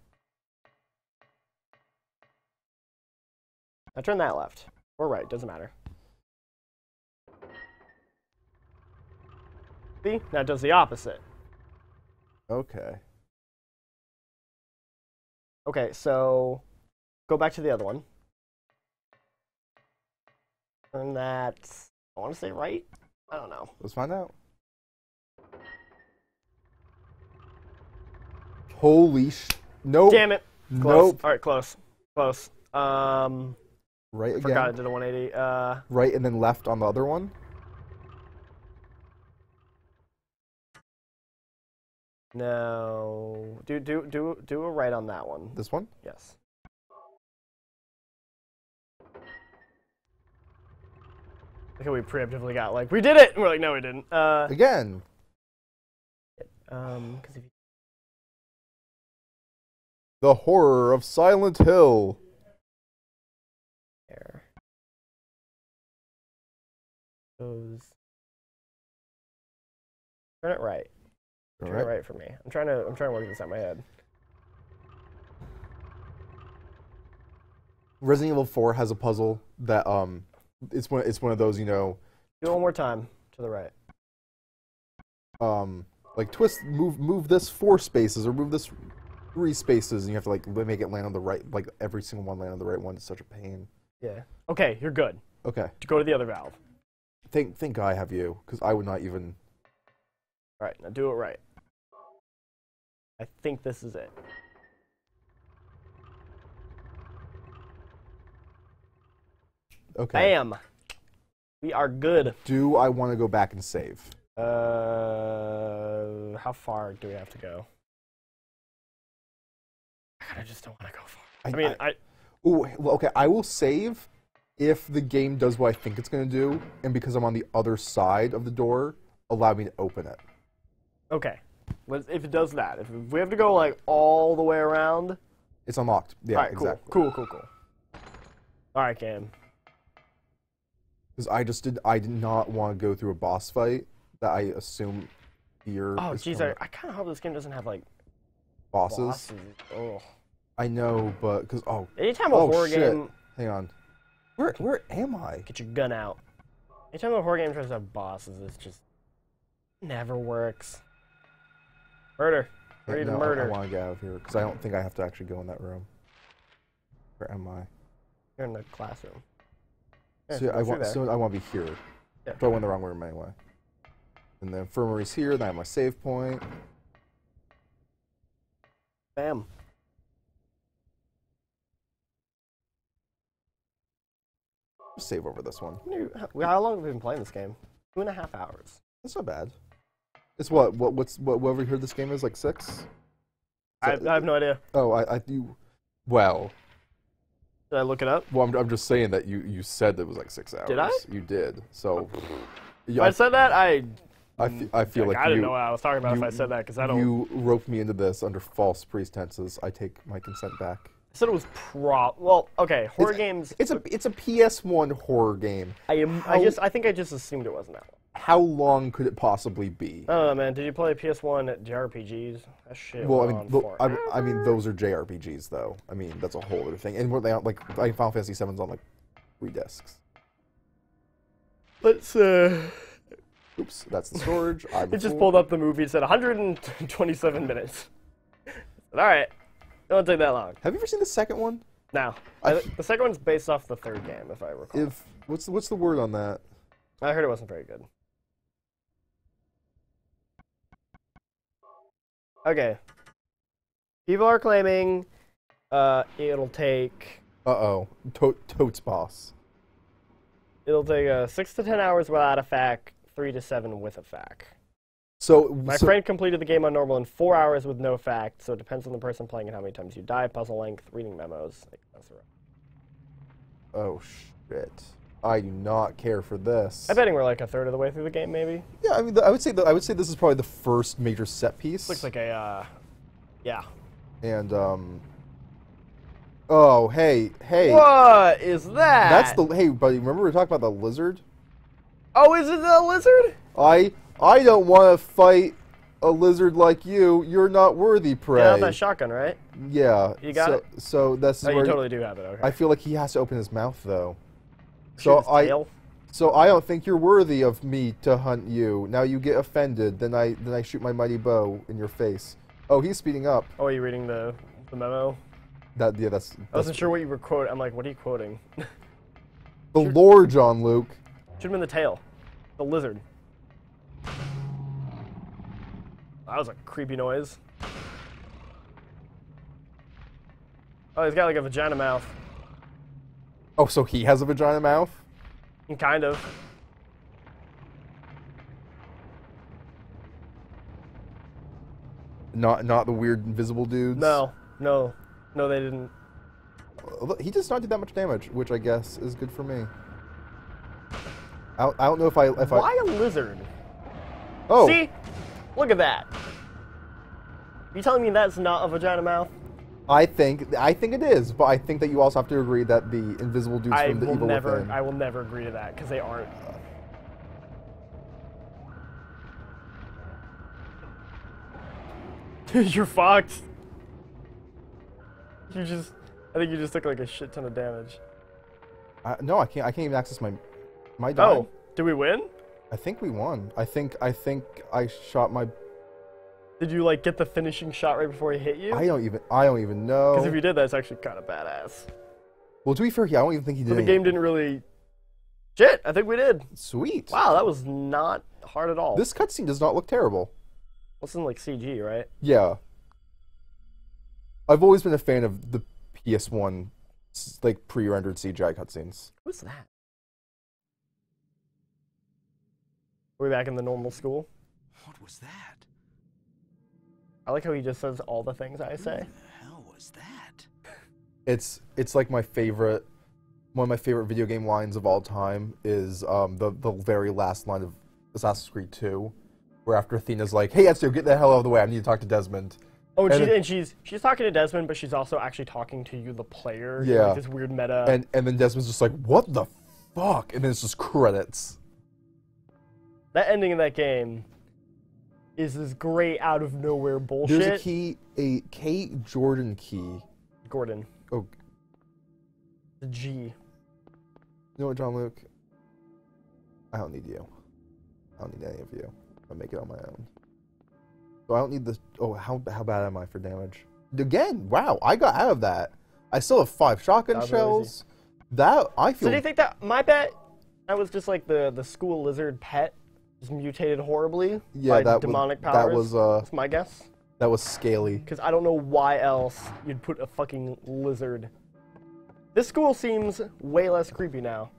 Now turn that left, or right, doesn't matter. See? Now it does the opposite. Okay. Okay, so go back to the other one. Turn that, I want to say right? I don't know. Let's find out. Holy sh... Nope. Damn it. Close. Nope. All right, close. Close. Right again. Forgot it did a 180. Right and then left on the other one. No. Do a right on that one. This one? Yes. Like we preemptively got like, we did it! And we're like, no, we didn't. Again. Cause if you... The horror of Silent Hill. There. Those. Turn it right. Turn it right for me. I'm trying to work this out in my head. Resident Evil 4 has a puzzle that it's one of those, you know. Do it one more time to the right. Like twist, move this 4 spaces or move this 3 spaces, and you have to like make it land on the right, like every single one land on the right one. It's such a pain. Yeah. Okay, you're good. Okay. To go to the other valve. Thank God I have you, because I would not even. All right, now do it right. I think this is it. Okay. Bam. We are good. Do I want to go back and save? How far do we have to go? God, I just don't want to go far. Okay, I will save if the game does what I think it's going to do, and because I'm on the other side of the door, allow me to open it. Okay. If it does that, if we have to go, like, all the way around... It's unlocked. Yeah, all right, exactly. Cool. All right, game. Because I did not want to go through a boss fight that I assume here... Oh, jeez, I kind of hope this game doesn't have, like... Bosses? Oh. I know, but... Cause, oh, anytime a horror game... Hang on. Where am I? Get your gun out. Anytime a horror game tries to have bosses, it's just... Never works. Murder. Ready to murder. I want to get out of here, because I don't think I have to actually go in that room. Where am I? You're in the classroom. Yeah, so, I want to be here. Yeah. But I went in the wrong room anyway. And the infirmary's here, then I have my save point. Bam. Save over this one. How long have we been playing this game? 2.5 hours. That's not bad. It's what over here this game is, like 6? I have no idea. Oh, well. Did I look it up? Well, I'm just saying that you said that it was like 6 hours. Did I? You did. So. Yeah, I said that? I feel like I didn't know what I was talking about if I said that, because I don't... You roped me into this under false pretenses. I take my consent back. I said it was well, okay, horror games... It's a PS1 horror game. I think I just assumed it wasn't that one. How long could it possibly be? Oh, man, did you play PS1 at JRPGs? That shit I mean, those are JRPGs, though. I mean, that's a whole other thing. And weren't they on, like, Final Fantasy VII's on, like, 3 discs. Let's, Oops, that's the storage. It just pulled up the movie. It said 127 minutes. All right. It won't take that long. Have you ever seen the second one? No. The second one's based off the third game, if I recall. What's the word on that? I heard it wasn't very good. Okay. People are claiming it'll take... Uh-oh. Totes boss. It'll take 6 to 10 hours without a fact. 3 to 7 with a fact. So my friend completed the game on normal in 4 hours with no fact. So it depends on the person playing and how many times you die. Puzzle length, reading memos. Like, that's right. Oh shit! I do not care for this. I'm betting we're like a third of the way through the game, maybe. Yeah, I mean, I would say this is probably the first major set piece. Looks like a, yeah. And Oh hey. What is that? That's the hey buddy. Remember we were talking about the lizard? Oh, is it the lizard? I don't want to fight a lizard like you. You're not worthy, prey. Yeah, that shotgun, right? Yeah. You got it? So that's where you totally do have it, okay. I feel like he has to open his mouth, though. So I don't think you're worthy of me to hunt you. Now you get offended, then I shoot my mighty bow in your face. Oh, he's speeding up. Oh, are you reading the memo? Yeah, that's I wasn't sure what you were quoting. I'm like, what are you quoting? The lore, John Luke. Shoot him in the tail. The lizard. That was a creepy noise. Oh, he's got like a vagina mouth. Oh, so he has a vagina mouth? Kind of. Not the weird invisible dudes? No, they didn't. He just not did that much damage, which I guess is good for me. I don't know if I... Why a lizard? Oh! See? Look at that. You telling me that's not a vagina mouth? I think it is, but I think that you also have to agree that the invisible dudes from The Evil Dead. I will never agree to that, because they aren't. You're fucked. I think you just took like a shit ton of damage. No, I can't even access my dime. Oh, did we win? I think we won. I think I shot my... Did you like get the finishing shot right before he hit you? I don't even know. Because if you did, that's actually kind of badass. Well, to be fair, yeah, I don't even think he did. But the game didn't really... Shit, I think we did. Sweet. Wow, that was not hard at all. This cutscene does not look terrible. This isn't like CG, right? Yeah. I've always been a fan of the PS1, like, pre-rendered CGI cutscenes. Who's that? Are we back in the normal school? What was that? I like how he just says all the things I say. What the hell was that? It's like my favorite, one of my favorite video game lines of all time is the very last line of Assassin's Creed 2. Where after Athena's like, hey, Ezio, get the hell out of the way, I need to talk to Desmond. Oh, and she's talking to Desmond, but she's also actually talking to you, the player. Yeah. Like this weird meta. And then Desmond's just like, what the fuck? And then it's just credits. That ending of that game is this great out-of-nowhere bullshit. There's a key, a K. Jordan key. Gordon. Oh. The G. You know what, John Luke? I don't need you. I don't need any of you. I make it on my own. So I don't need this. Oh, how bad am I for damage? Again, wow, I got out of that. I still have 5 shotgun shells. That, I feel... So do you think that my pet, that was just like the school lizard pet, just mutated horribly by demonic powers? That was... That's my guess. That was scaly. Because I don't know why else you'd put a fucking lizard. This school seems way less creepy now.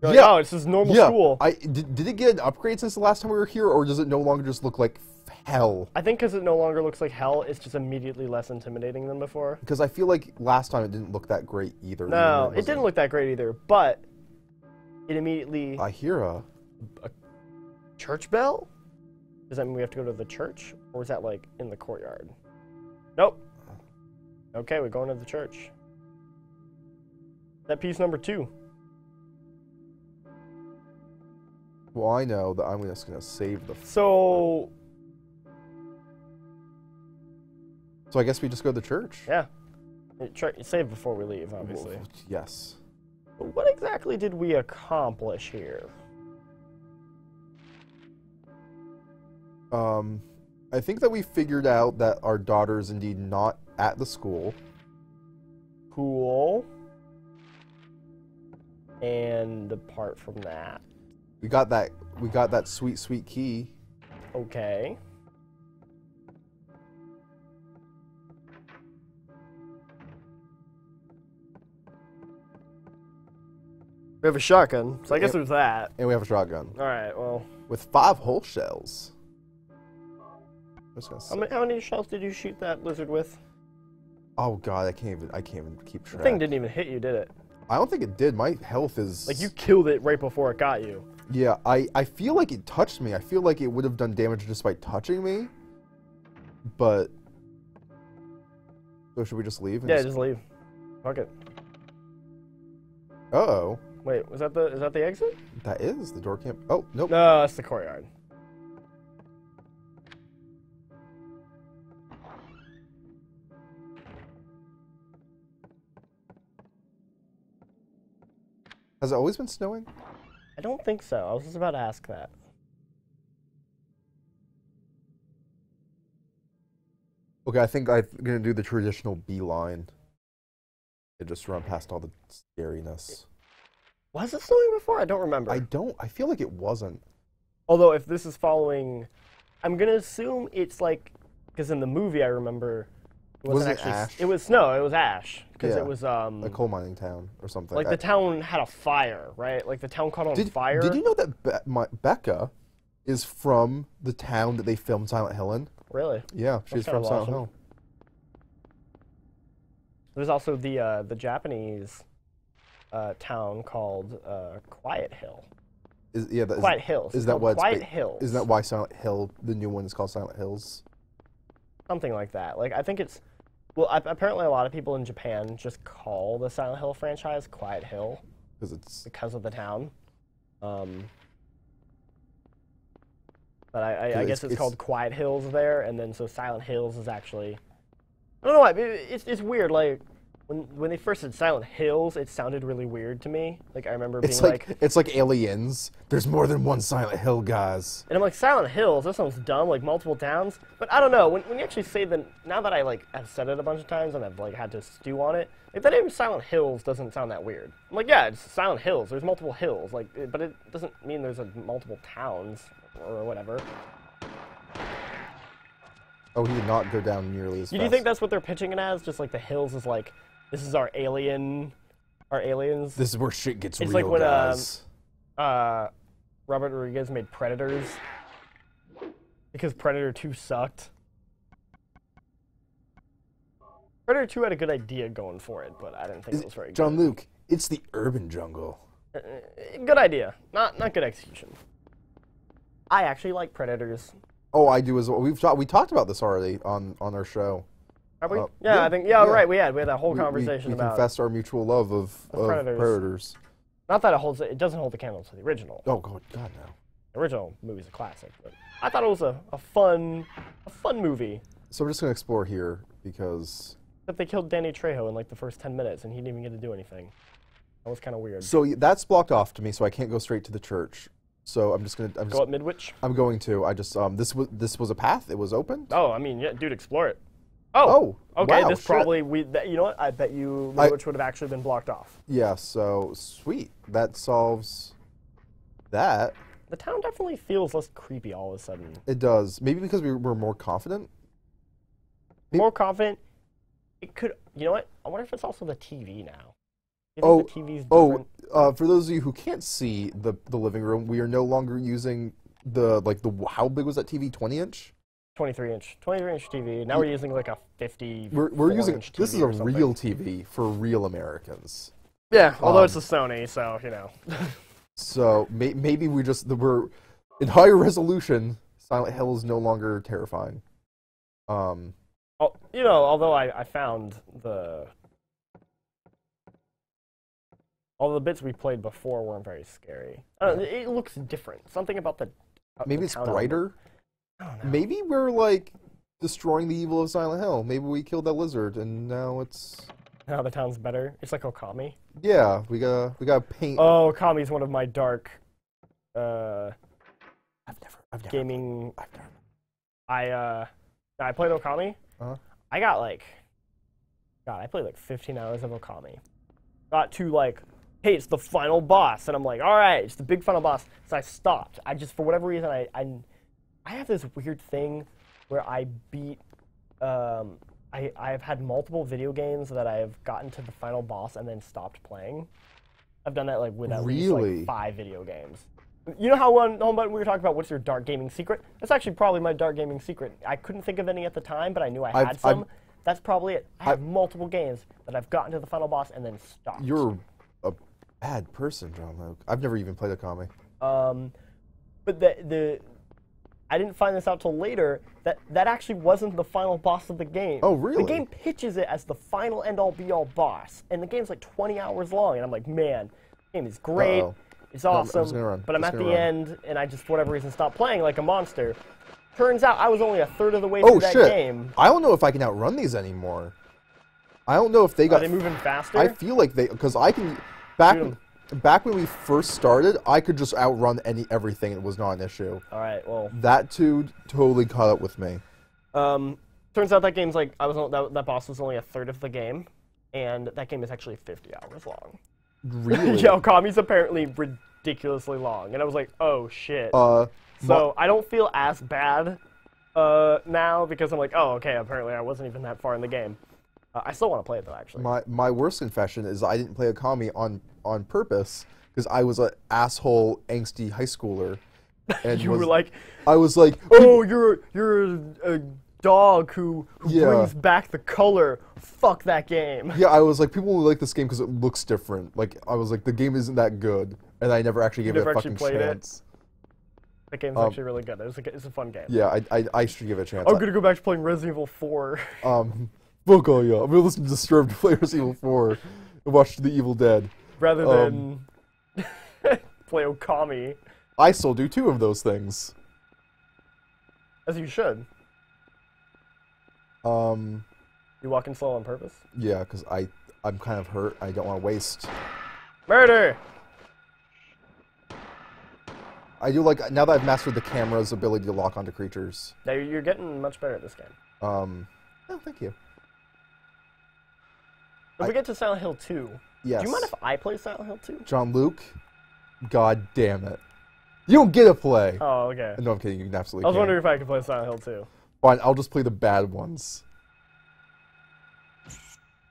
Like, yeah. Oh, it's this normal school. Did it get an upgrade since the last time we were here, or does it no longer just look like hell? I think because it no longer looks like hell, it's just immediately less intimidating than before. Because I feel like last time it didn't look that great either. No, it didn't look that great either, but it immediately... I hear a church bell? Does that mean we have to go to the church? Or is that, like, in the courtyard? Nope. Okay, we're going to the church. That piece number 2. Well, I know that I'm just going to save the... So I guess we just go to the church? Yeah. Save before we leave, obviously. Well, yes. But what exactly did we accomplish here? I think that we figured out that our daughter is indeed not at the school. Cool. And apart from that... We got that sweet, sweet key. Okay. We have a shotgun, so I guess it was that. And we have a shotgun. All right, well. With 5 whole shells. How many shells did you shoot that lizard with? Oh God, I can't even keep track. The thing didn't even hit you, did it? I don't think it did. My health is... Like, you killed it right before it got you. Yeah, I feel like it touched me. I feel like it would have done damage just by touching me. But... So should we just leave? Yeah, just leave. Fuck it. Uh-oh. Wait, is that the exit? That is. The door can't... Oh, nope. No, that's the courtyard. Has it always been snowing? I don't think so. I was just about to ask that. Okay, I think I'm going to do the traditional beeline. And just run past all the scariness. Was it snowing before? I don't remember. I feel like it wasn't. Although, if this is following... I'm going to assume it's like... Because in the movie, I remember... It wasn't actually ash? It was snow. It was ash because it was a coal mining town or something. Like the town had a fire, right? Like the town caught on fire. Did you know that Becca is from the town that they filmed Silent Hill in? Really? Yeah, she's from Silent Hill. There's also the Japanese town called Quiet Hill. Quiet Hills. Isn't that why Silent Hill, the new one, is called Silent Hills? Something like that. Like, I think it's... Well, apparently a lot of people in Japan just call the Silent Hill franchise Quiet Hill. Because of the town. But I guess it's called Quiet Hills there, and then so Silent Hills is actually... I don't know why, it's weird, like... When they first said Silent Hills, it sounded really weird to me. Like, I remember being like... It's like Aliens. There's more than one Silent Hill, guys. And I'm like, Silent Hills? That sounds dumb, like multiple towns? But I don't know, when you actually say the... Now that I, like, have said it a bunch of times and I've, like, had to stew on it, like, the name Silent Hills doesn't sound that weird. I'm like, yeah, it's Silent Hills. There's multiple hills, like, but it doesn't mean there's, like, multiple towns or whatever. Oh, he did not go down nearly as fast. Do you think that's what they're pitching it as? Just, like, the hills is, like... This is our alien, our aliens. This is where shit gets real, guys. It's like when Robert Rodriguez made Predators because Predator 2 sucked. Predator 2 had a good idea going for it, but I didn't think it was very good. John Luke, it's the urban jungle. Good idea, not good execution. I actually like Predators. Oh, I do as well. We talked about this already on our show. Have we? Yeah, I think. Yeah, yeah. Right. We had that whole conversation about. We confessed our mutual love of Predators. Not that it doesn't hold the candle to the original. Oh God, no. The original movie's a classic, but I thought it was a fun movie. So we're just gonna explore here because. Except they killed Danny Trejo in like the first 10 minutes, and he didn't even get to do anything. That was kind of weird. So that's blocked off to me, so I can't go straight to the church. So I'm just gonna go up Midwich. I'm going to. I just this was a path. It was open. Oh, I mean, yeah, dude, explore it. Oh, okay. Wow, this probably you know what? I bet you which would have actually been blocked off. Yeah. So sweet. That solves that. The town definitely feels less creepy all of a sudden. It does. Maybe because we're more confident. More confident. It could. You know what? I wonder if it's also the TV now. Oh, the TV's different? For those of you who can't see the living room, we are no longer using the how big was that TV? 20-inch. 23-inch TV. Now we're using like a 50. We're using inch TV. This is a real TV for real Americans. Yeah, although it's a Sony, so you know. So maybe we're in higher resolution. Silent Hill is no longer terrifying. Oh, you know, although I found all the bits we played before weren't very scary. I don't know, it looks different. Something about the maybe it's brighter. Maybe we're like destroying the evil of Silent Hill. Maybe we killed that lizard, and now now the town's better. It's like Okami. Yeah, we gotta paint. Oh, Okami's one of my dark. I've never gaming. I played Okami. Uh-huh. I got like, God, I played like 15 hours of Okami. Got to like. Hey, it's the final boss, and I'm like, all right, it's the big final boss. So I stopped. I just for whatever reason I have this weird thing where I beat. I've had multiple video games that I've gotten to the final boss and then stopped playing. I've done that like with at least like 5 video games. You know how we were talking about what's your dark gaming secret? That's actually probably my dark gaming secret. I couldn't think of any at the time, but I knew I had some. That's probably it. I have multiple games that I've gotten to the final boss and then stopped. You're a bad person, John Luke. I've never even played Okami. But I didn't find this out till later, that actually wasn't the final boss of the game. Oh, really? The game pitches it as the final end-all, be-all boss, and the game's like 20 hours long, and I'm like, man, the game is great, it's awesome, but I'm at the end, and I just, for whatever reason, stopped playing like a monster. Turns out I was only a third of the way through that game. I don't know if I can outrun these anymore. I don't know if they got... Are they moving faster? I feel like they... Because I can... Back when we first started, I could just outrun everything. It was not an issue. All right, well... That dude totally caught up with me. Turns out that game's like... that boss was only a third of the game, and that game is actually 50 hours long. Really? Yeah, Okami's apparently ridiculously long, and I was like, oh, shit. So I don't feel as bad now, because I'm like, oh, okay, apparently I wasn't even that far in the game. I still want to play it, though, actually. My worst confession is I didn't play Okami on purpose because I was an asshole, angsty high schooler And you were like, I was like, oh, you're a dog who brings back the color. Fuck that game. Yeah, I was like, people will like this game because it looks different. Like, I was like, the game isn't that good, and I never actually gave it a fucking chance. The game's actually really good. It's a fun game. Yeah, I should give it a chance. I'm gonna go back to playing Resident Evil 4. Vocal, yo. I'm gonna listen to Disturbed, play Resident Evil 4, and watch The Evil Dead. Rather than play Okami. I still do two of those things. As you should. You walking slow on purpose? Yeah, because I'm kind of hurt. I don't want to waste. Murder! I do like, now that I've mastered the camera's ability to lock onto creatures. Now you're getting much better at this game. Oh, thank you. If we get to Silent Hill 2, yes. Do you mind if I play Silent Hill 2? John Luke, god damn it. You don't get to play. Oh, okay. No, I'm kidding. You can absolutely I was wondering if I could play Silent Hill 2. Fine, I'll just play the bad ones.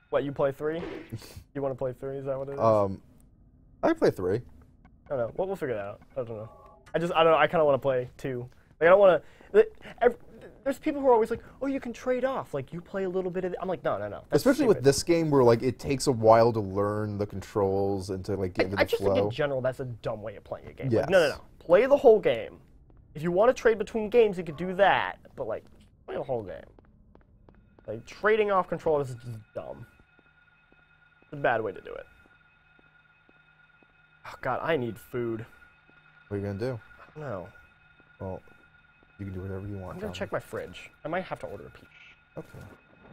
What, you play 3? You want to play 3? Is that what it is? I play 3. I don't know. We'll figure that out. I don't know. I don't know. I kind of want to play 2. Like, I don't want to... There's people who are always like, oh, you can trade off. Like, you play a little bit of... I'm like, no, no, no. Especially stupid. With this game where, like, it takes a while to learn the controls and to, like, get into the flow. I just think in general that's a dumb way of playing a game. Yes. Like, no, no, no. Play the whole game. If you want to trade between games, you could do that. But, like, play the whole game. Like, trading off controllers is just dumb. It's a bad way to do it. Oh, God, I need food. What are you going to do? I don't know. Well, you can do whatever you want. I'm going to check my fridge. I might have to order a pizza. Okay.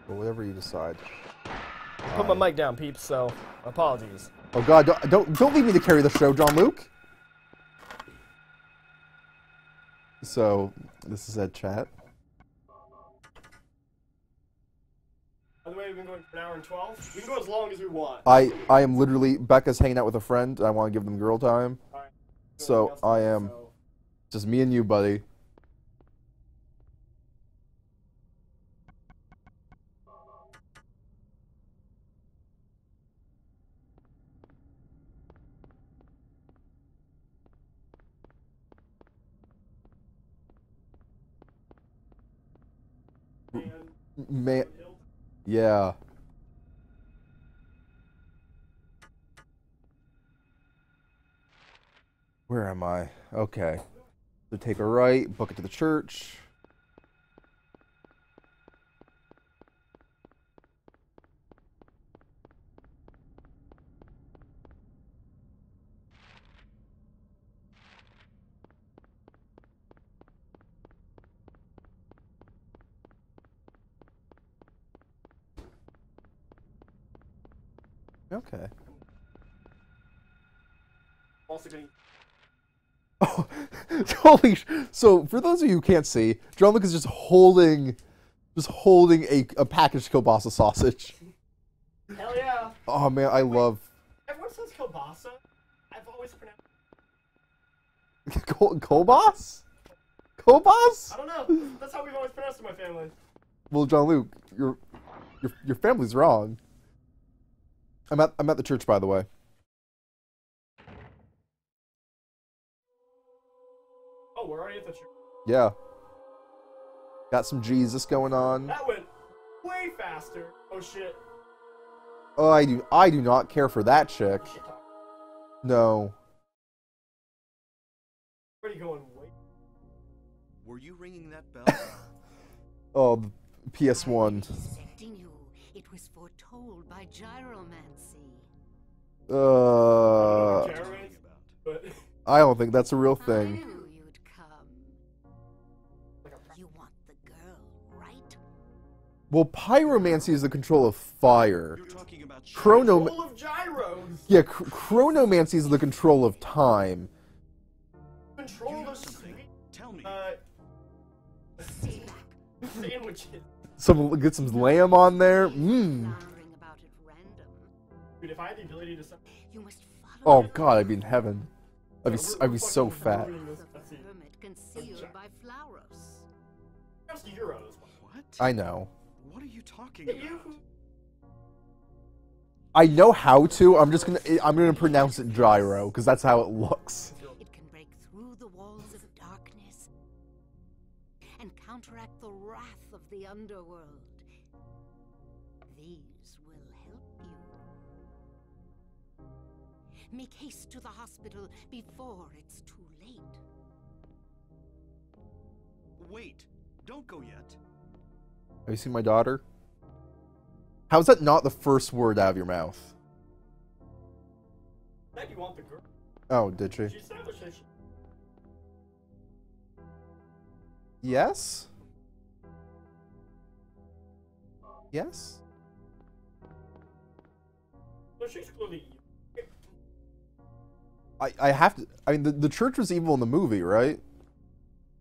Well, whatever you decide. I put my mic down, peeps, so apologies. Oh, God, don't leave me to carry the show, John Luke. So, this is that chat. By the way, we've been going for an hour and 12. We can go as long as we want. I am literally... Becca's hanging out with a friend. I want to give them girl time. All right. So I am... So. Just me and you, buddy. Man... Yeah. Where am I? Okay. So take a right, book it to the church. Okay. Also getting... Oh, holy! So for those of you who can't see, John Luke is just holding a packaged kielbasa sausage. Hell yeah! Oh man, I love. Everyone says kielbasa. I've always pronounced. Kielbasa? Kielbasa? I don't know. That's how we've always pronounced it in my family. Well, John Luke, your family's wrong. I'm at the church, by the way. Oh, we're already at the church. Yeah. Got some Jesus going on. That went way faster. Oh shit. Oh, I do not care for that chick. No. Where are you going? Wait. Were you ringing that bell? Oh, PS1. It was foretold by gyromancy. I don't think that's a real thing. I knew you'd come. You want the girl, right? Well, pyromancy is the control of fire. You're talking about control of gyros. Yeah, chronomancy is the control of time. Control of something. Tell me. Sandwiches. Some get some lamb on there. Mmm. Dude, if I had the ability to you must follow. Oh God, I'd be in heaven. I'd be so fat. What? I know. What are you talking about? I know how to. I'm gonna pronounce it gyro because that's how it looks. It can break through the walls of dark counteract the wrath of the underworld. These will help you. Make haste to the hospital before it's too late. Wait, don't go yet. Have you seen my daughter? How's that not the first word out of your mouth? Said you want the girl. Oh, did she? She established that she... Yes? Yes? So she's clearly... I have to... I mean, the church was evil in the movie, right?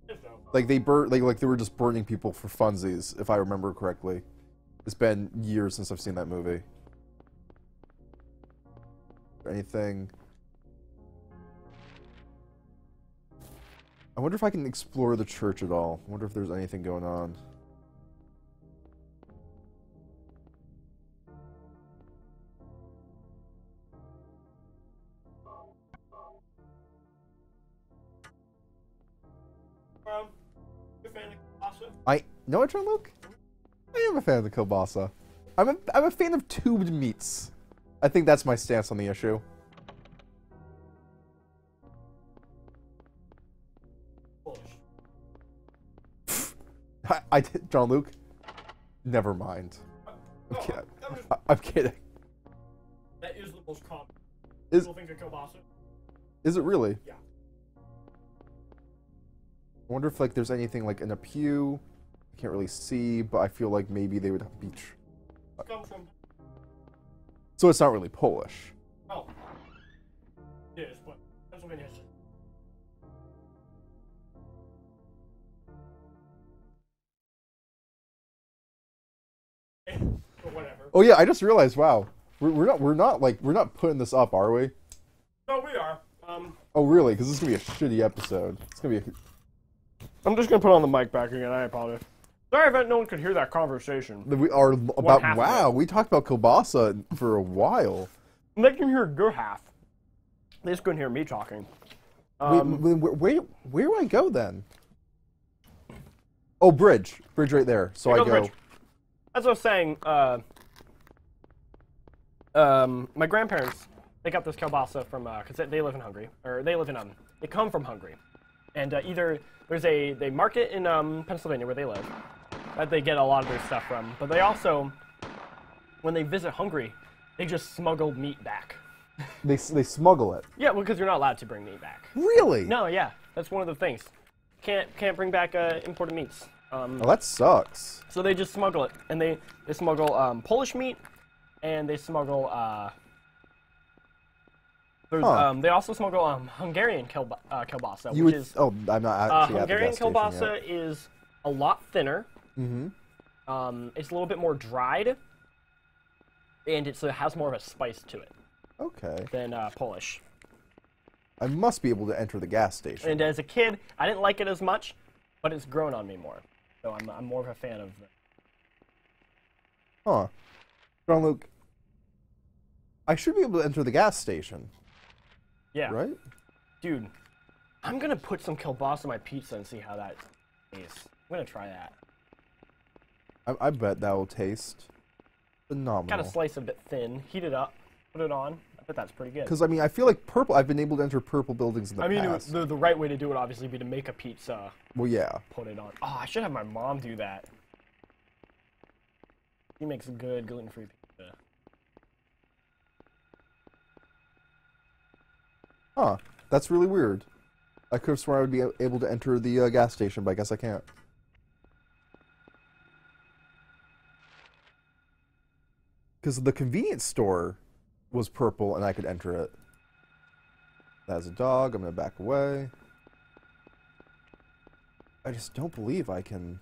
Yes, no. Like, they burnt... Like, they were just burning people for funsies, if I remember correctly. It's been years since I've seen that movie. Anything... I wonder if I can explore the church at all. I wonder if there's anything going on. You're a fan of kielbasa? No, I try to look. I am a fan of the kielbasa. I'm a fan of tubed meats. I think that's my stance on the issue. I did, John Luke. Never mind. I'm kidding. That is the most common. People think of kielbasa. Is it really? Yeah. I wonder if like there's anything like in a pew. I can't really see, but I feel like maybe they would be. So it's not really Polish. Oh. It is, but Pennsylvania. Oh yeah, I just realized. Wow, we're not putting this up, are we? No, we are. Oh really? Because this is gonna be a shitty episode. It's gonna be. I'm just gonna put on the mic back again. I apologize. Sorry if no one could hear that conversation. We are about wow. We talked about kielbasa for a while. They can hear a good half. They just couldn't hear me talking. Where do I go then? Oh, bridge right there. So I go. Bridge. As I was saying, my grandparents, they got this kielbasa from, because they live in Hungary, or they live in, they come from Hungary. And either, there's they market in Pennsylvania, where they live, that they get a lot of their stuff from. But they also, when they visit Hungary, they just smuggle meat back. They smuggle it? Yeah, well, because you're not allowed to bring meat back. Really? No, yeah, that's one of the things. Can't bring back imported meats. Oh, that sucks. So they just smuggle it, and they smuggle Polish meat, and they smuggle they also smuggle Hungarian kielbasa, which is Hungarian kielbasa is a lot thinner. Mm-hmm. It's a little bit more dried, and it has more of a spice to it. Okay. Than Polish. I must be able to enter the gas station. And as a kid, I didn't like it as much, but it's grown on me more. So I'm more of a fan of the... Huh. John Luke, I should be able to enter the gas station. Yeah. Right? Dude, I'm going to put some kielbasa on my pizza and see how that tastes. I'm going to try that. I bet that will taste phenomenal. Kind of slice a bit thin, heat it up, put it on. I bet that's pretty good. Because, I mean, I feel like purple... I've been able to enter purple buildings in the past. The right way to do it, obviously, would be to make a pizza. Well, yeah. Put it on. Oh, I should have my mom do that. She makes good gluten-free pizza. Huh. That's really weird. I could have sworn I would be able to enter the gas station, but I guess I can't. Because the convenience store... was purple and I could enter it. That's a dog. I'm gonna back away. I just don't believe I can.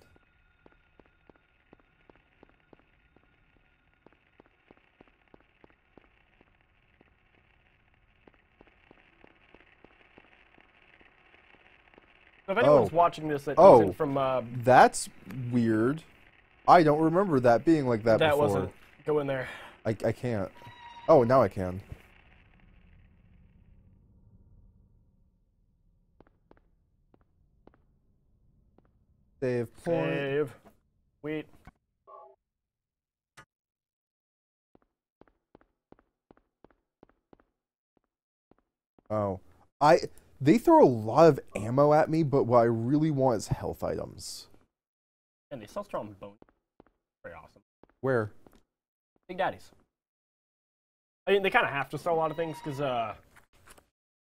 So if anyone's watching this that isn't from that's weird. I don't remember that being like that before. That wasn't go in there. I can't. Oh, now I can. Save point. Save. Wait. Oh. They throw a lot of ammo at me, but what I really want is health items. And they sell strong bones. Very awesome. Where? Big Daddy's. I mean, they kind of have to sell a lot of things, because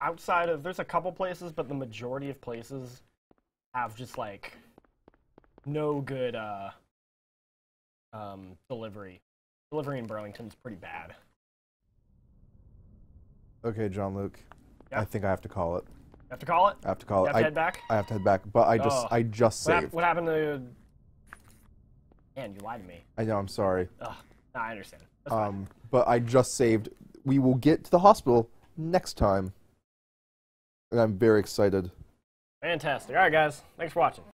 outside of... There's a couple places, but the majority of places have just, like, no good delivery. Delivery in Burlington's pretty bad. Okay, John Luke. Yep. I think I have to call it. You have to call it? I have to call it. You have to head back? I have to head back, but I just saved. What happened to... Man, you lied to me. I know, I'm sorry. Ugh. No, I understand. That's fine. But I just saved. We will get to the hospital next time. And I'm very excited. Fantastic. All right, guys. Thanks for watching.